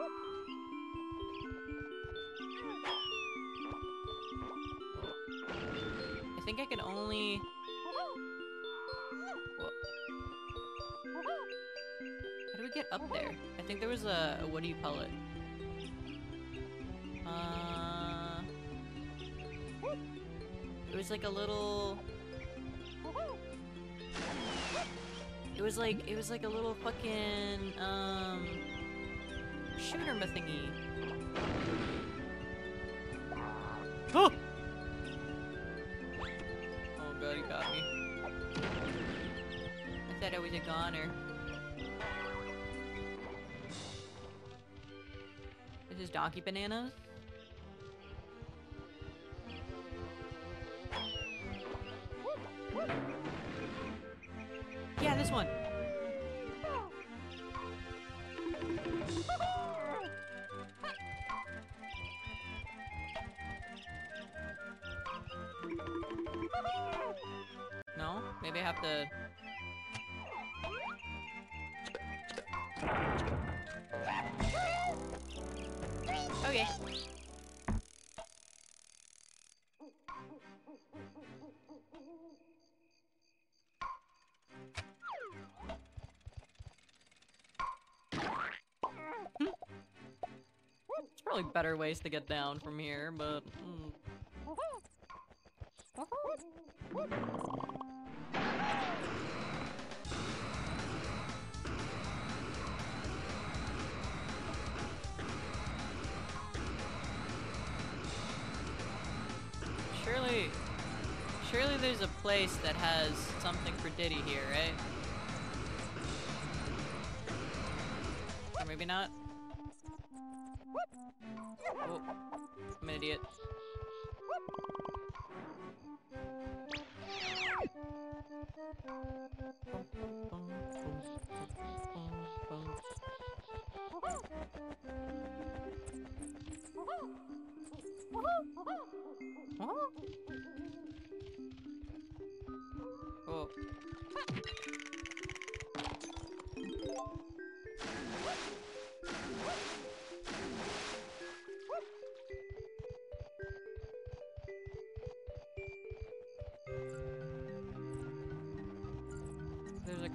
I think I can only... Whoa. How do we get up there? I think there was a... What do you call it? Uh... It was like a little... It was like, it was like a little fucking, um, shooter thingy. Oh! Oh god, he got me. I thought I was a goner. This is Donkey Bananas? Yeah, this one. No? Maybe I have to... Okay. Probably better ways to get down from here, but mm. surely, surely there's a place that has something for Diddy here, right? Or maybe not. Oh, I'm an idiot. Oh.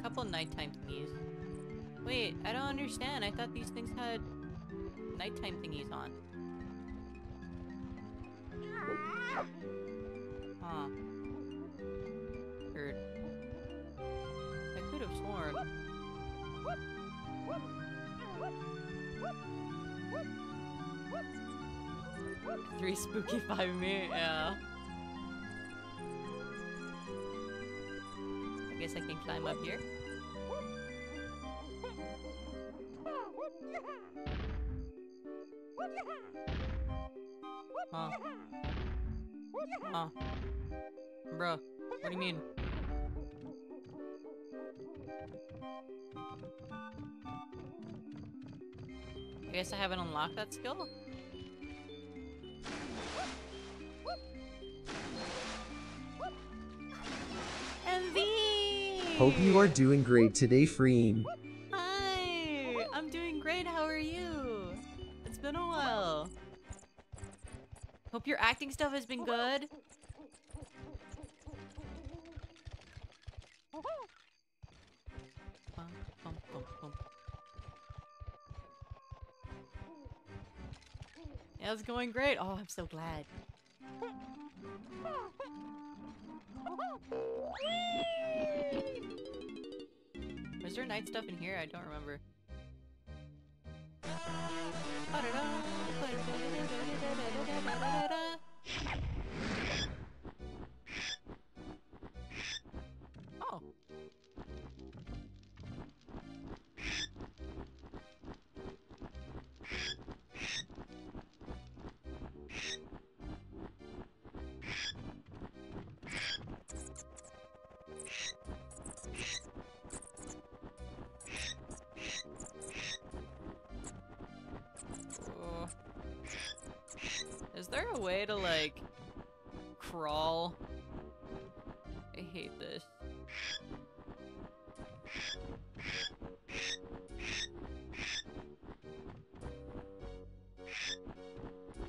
Couple nighttime thingies. Wait, I don't understand. I thought these things had nighttime thingies on. Huh. Weird. I could have sworn. Three spooky five minutes. Yeah. I guess I can climb up here. Huh. Huh. Bro, what do you mean? I guess I haven't unlocked that skill? M V! Hope you are doing great today, Freem. Hi! I'm doing great, how are you? It's been a while. Hope your acting stuff has been good. Yeah, it's going great. Oh, I'm so glad. Was there night stuff in here? I don't remember. Oh. way to, like, crawl? I hate this.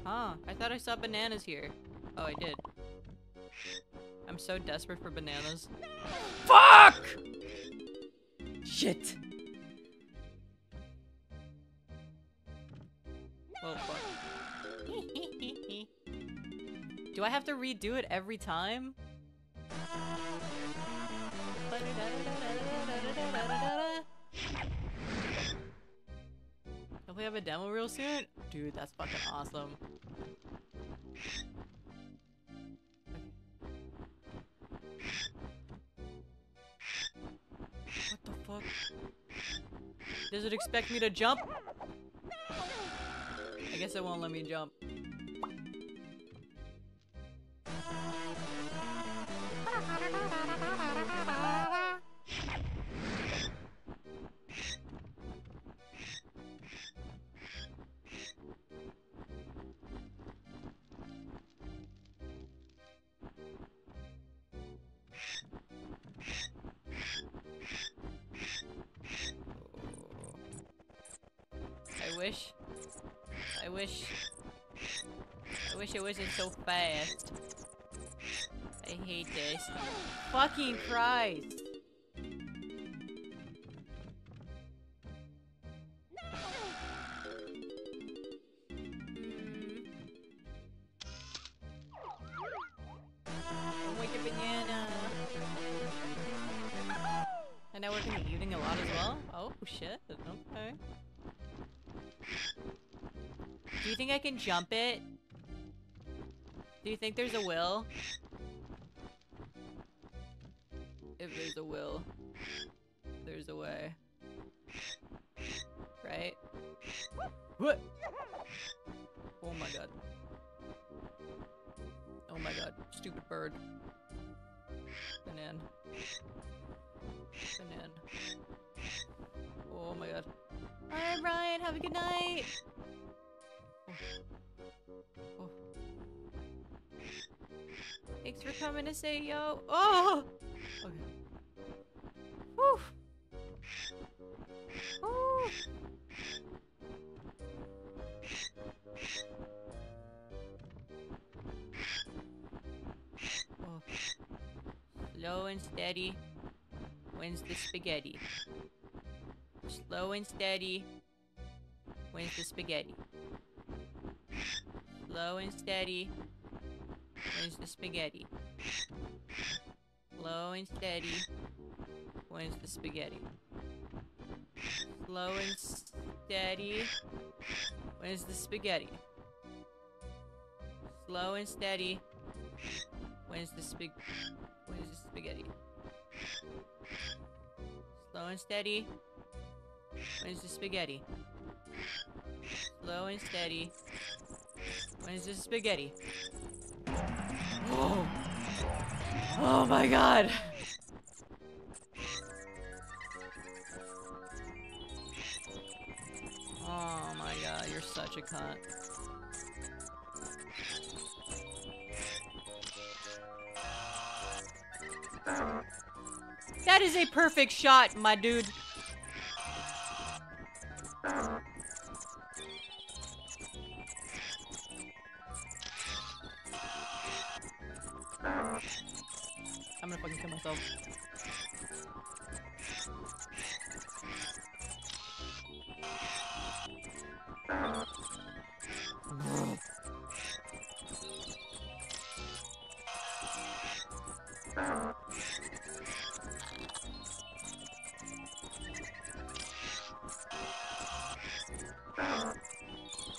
Ah, I thought I saw bananas here. Oh, I did. I'm so desperate for bananas. Fuck! Shit! Oh, fuck. Do I have to redo it every time? Don't we have a demo reel soon? Dude, that's fucking awesome. What the fuck? Does it expect me to jump? I guess it won't let me jump. So fast. I hate this. Fucking Christ! No. Mm. Wake up, banana. And now we're gonna be eating a lot as well. Oh shit! Okay. Do you think I can jump it? Do you think there's a will? If there's a will, there's a way. Right? What? Oh my god. Oh my god. Stupid bird. Banana. Banana. Oh my god. Alright, Ryan, have a good night! Oh. Oh. Thanks for coming to say yo. Oh! Okay. Woo! Woo! Oh. Slow and steady wins the spaghetti. Slow and steady wins the spaghetti. Slow and steady. Wins the spaghetti. Slow and steady. Wins the spaghetti. Slow and steady. Wins the spaghetti. Slow and steady. Wins the spag. Wins the spaghetti. Slow and steady. Wins the spaghetti. Slow and steady. Wins the spaghetti. Oh. Oh my god! Oh my god, you're such a cunt. That is a perfect shot, my dude! I'm gonna fucking kill myself.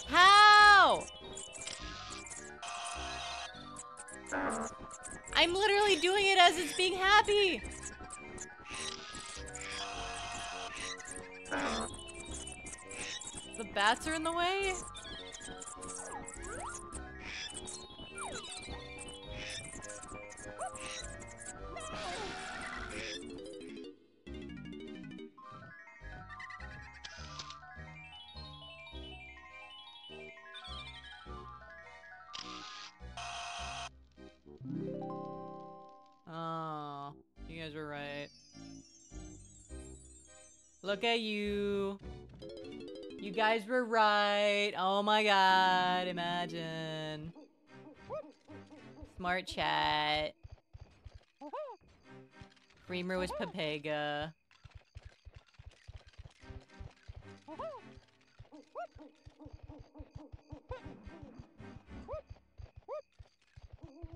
How? I'm literally doing it as it's being happy! The bats are in the way? guys are right. Look at you. You guys were right. Oh my god, imagine. Smart chat. Creamer was Papega. Oh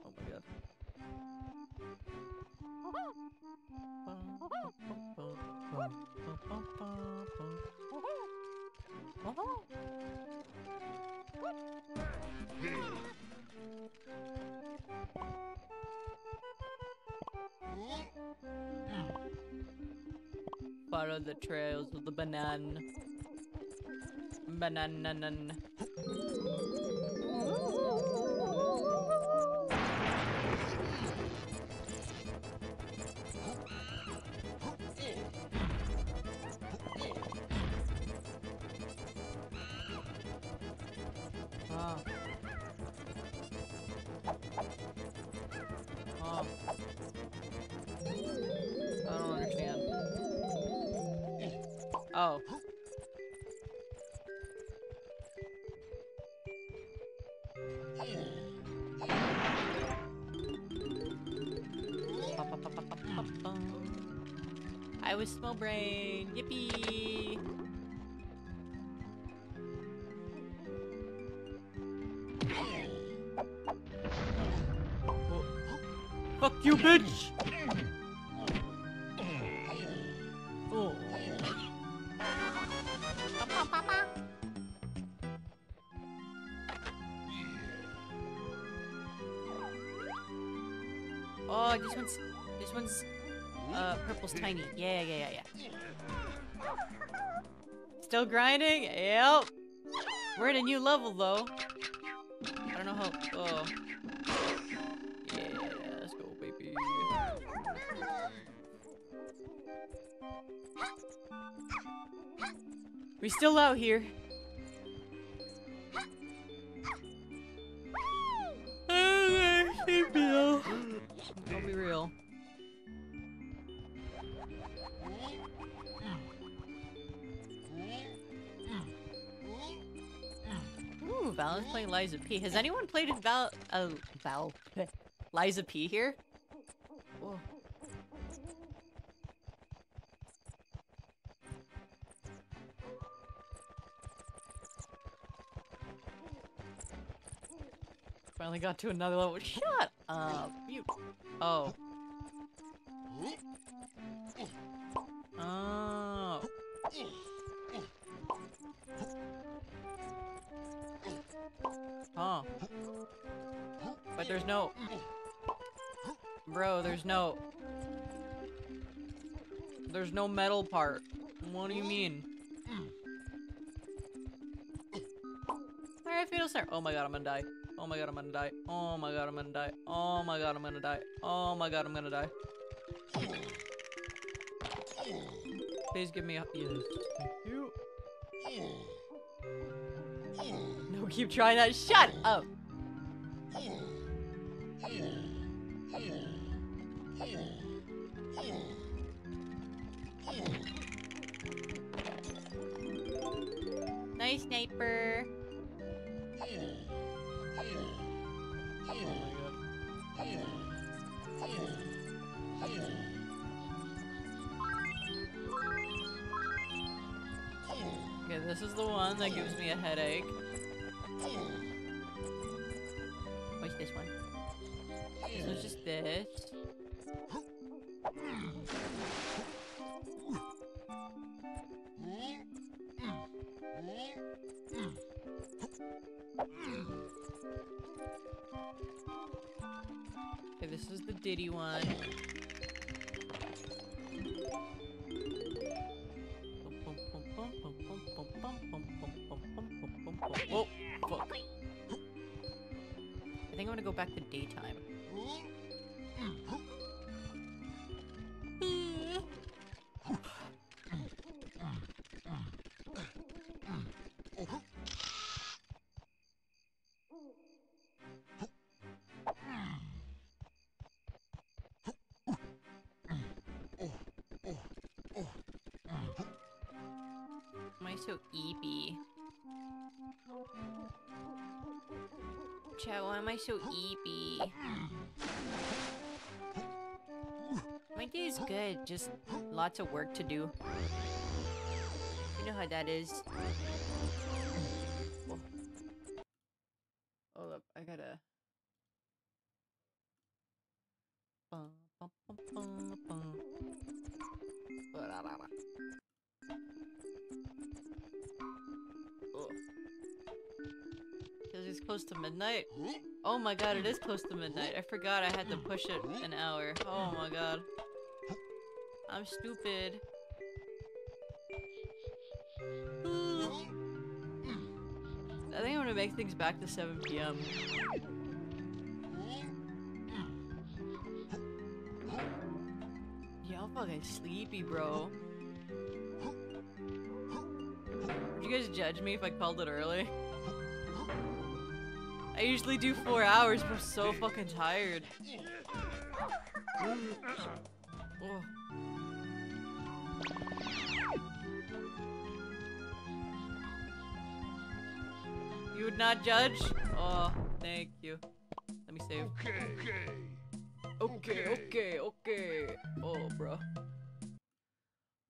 my god. Follow the trails of the banana. Banana. Oh. Oh. I don't understand. Oh. I was small brain. Yippee! Fuck you, bitch! Oh. Oh, this one's, this one's, uh, purple's tiny. Yeah, yeah, yeah, yeah. Still grinding? Yep. We're at a new level, though. I don't know how. Oh. We still out here. I'll be real. Ooh, Val is playing Liza P. Has anyone played Val? Uh, Val? Liza P here? Whoa. Finally got to another level. Shut up, you. Oh. Oh. Huh. But there's no. Bro, there's no. There's no metal part. What do you mean? Alright, Fatal Snare. Oh my god, I'm gonna die. Oh my god, I'm gonna die. Oh my god, I'm gonna die. Oh my god, I'm gonna die. Oh my god, I'm gonna die. Please give me a- yes. Thank you. No, keep trying that. Shut up! Nice sniper. Okay, this is the one that gives me a headache. What's this one? This one's just this. Okay, this is the Diddy one. Whoa, fuck. I think I'm gonna go back to daytime. so eepy? Chat, why am I so eepy? My day is good, just lots of work to do. You know how that is. Whoa. Hold up, I gotta... Because it's close to midnight. Oh my god, it is close to midnight. I forgot I had to push it an hour. Oh my god. I'm stupid. I think I'm gonna make things back to seven p m Y'all fucking sleepy, bro. Would you guys judge me if I called it early? I usually do four hours, but I'm so fucking tired. Oh. You would not judge? Oh, thank you. Let me save. Okay, okay. Okay, okay, okay. Oh, bro.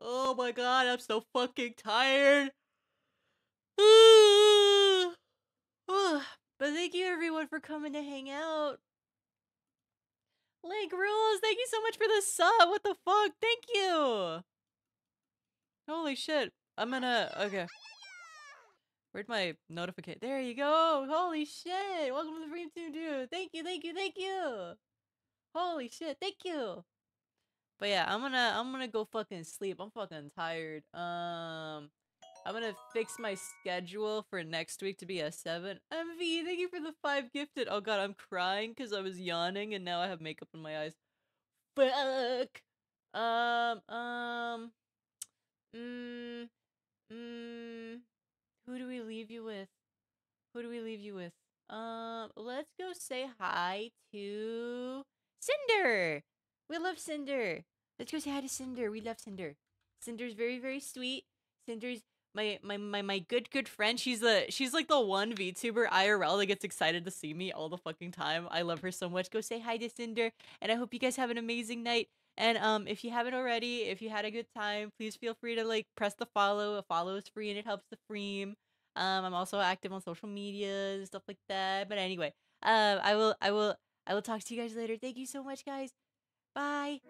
Oh my god, I'm so fucking tired. But thank you everyone for coming to hang out. Link Rules, thank you so much for the sub. What the fuck? Thank you. Holy shit. I'm gonna... Okay. Where'd my notification? There you go. Holy shit. Welcome to the Dream Team, dude. Thank you, thank you, thank you. Holy shit. Thank you. But yeah, I'm gonna... I'm gonna go fucking sleep. I'm fucking tired. Um... I'm gonna fix my schedule for next week to be a seven. M V, thank you for the five gifted. Oh god, I'm crying because I was yawning and now I have makeup on my eyes. Fuck. Um, um. Mmm. Mmm. Who do we leave you with? Who do we leave you with? Um, let's go say hi to Cinder. We love Cinder. Let's go say hi to Cinder. We love Cinder. Cinder's very, very sweet. Cinder's My, my my my good good friend. She's a she's like the one VTuber I R L that gets excited to see me all the fucking time. I love her so much. Go say hi to Cinder, and I hope you guys have an amazing night. And um, if you haven't already, if you had a good time, please feel free to like press the follow. A follow is free, and it helps the stream. Um, I'm also active on social media and stuff like that. But anyway, um, I will I will I will talk to you guys later. Thank you so much, guys. Bye.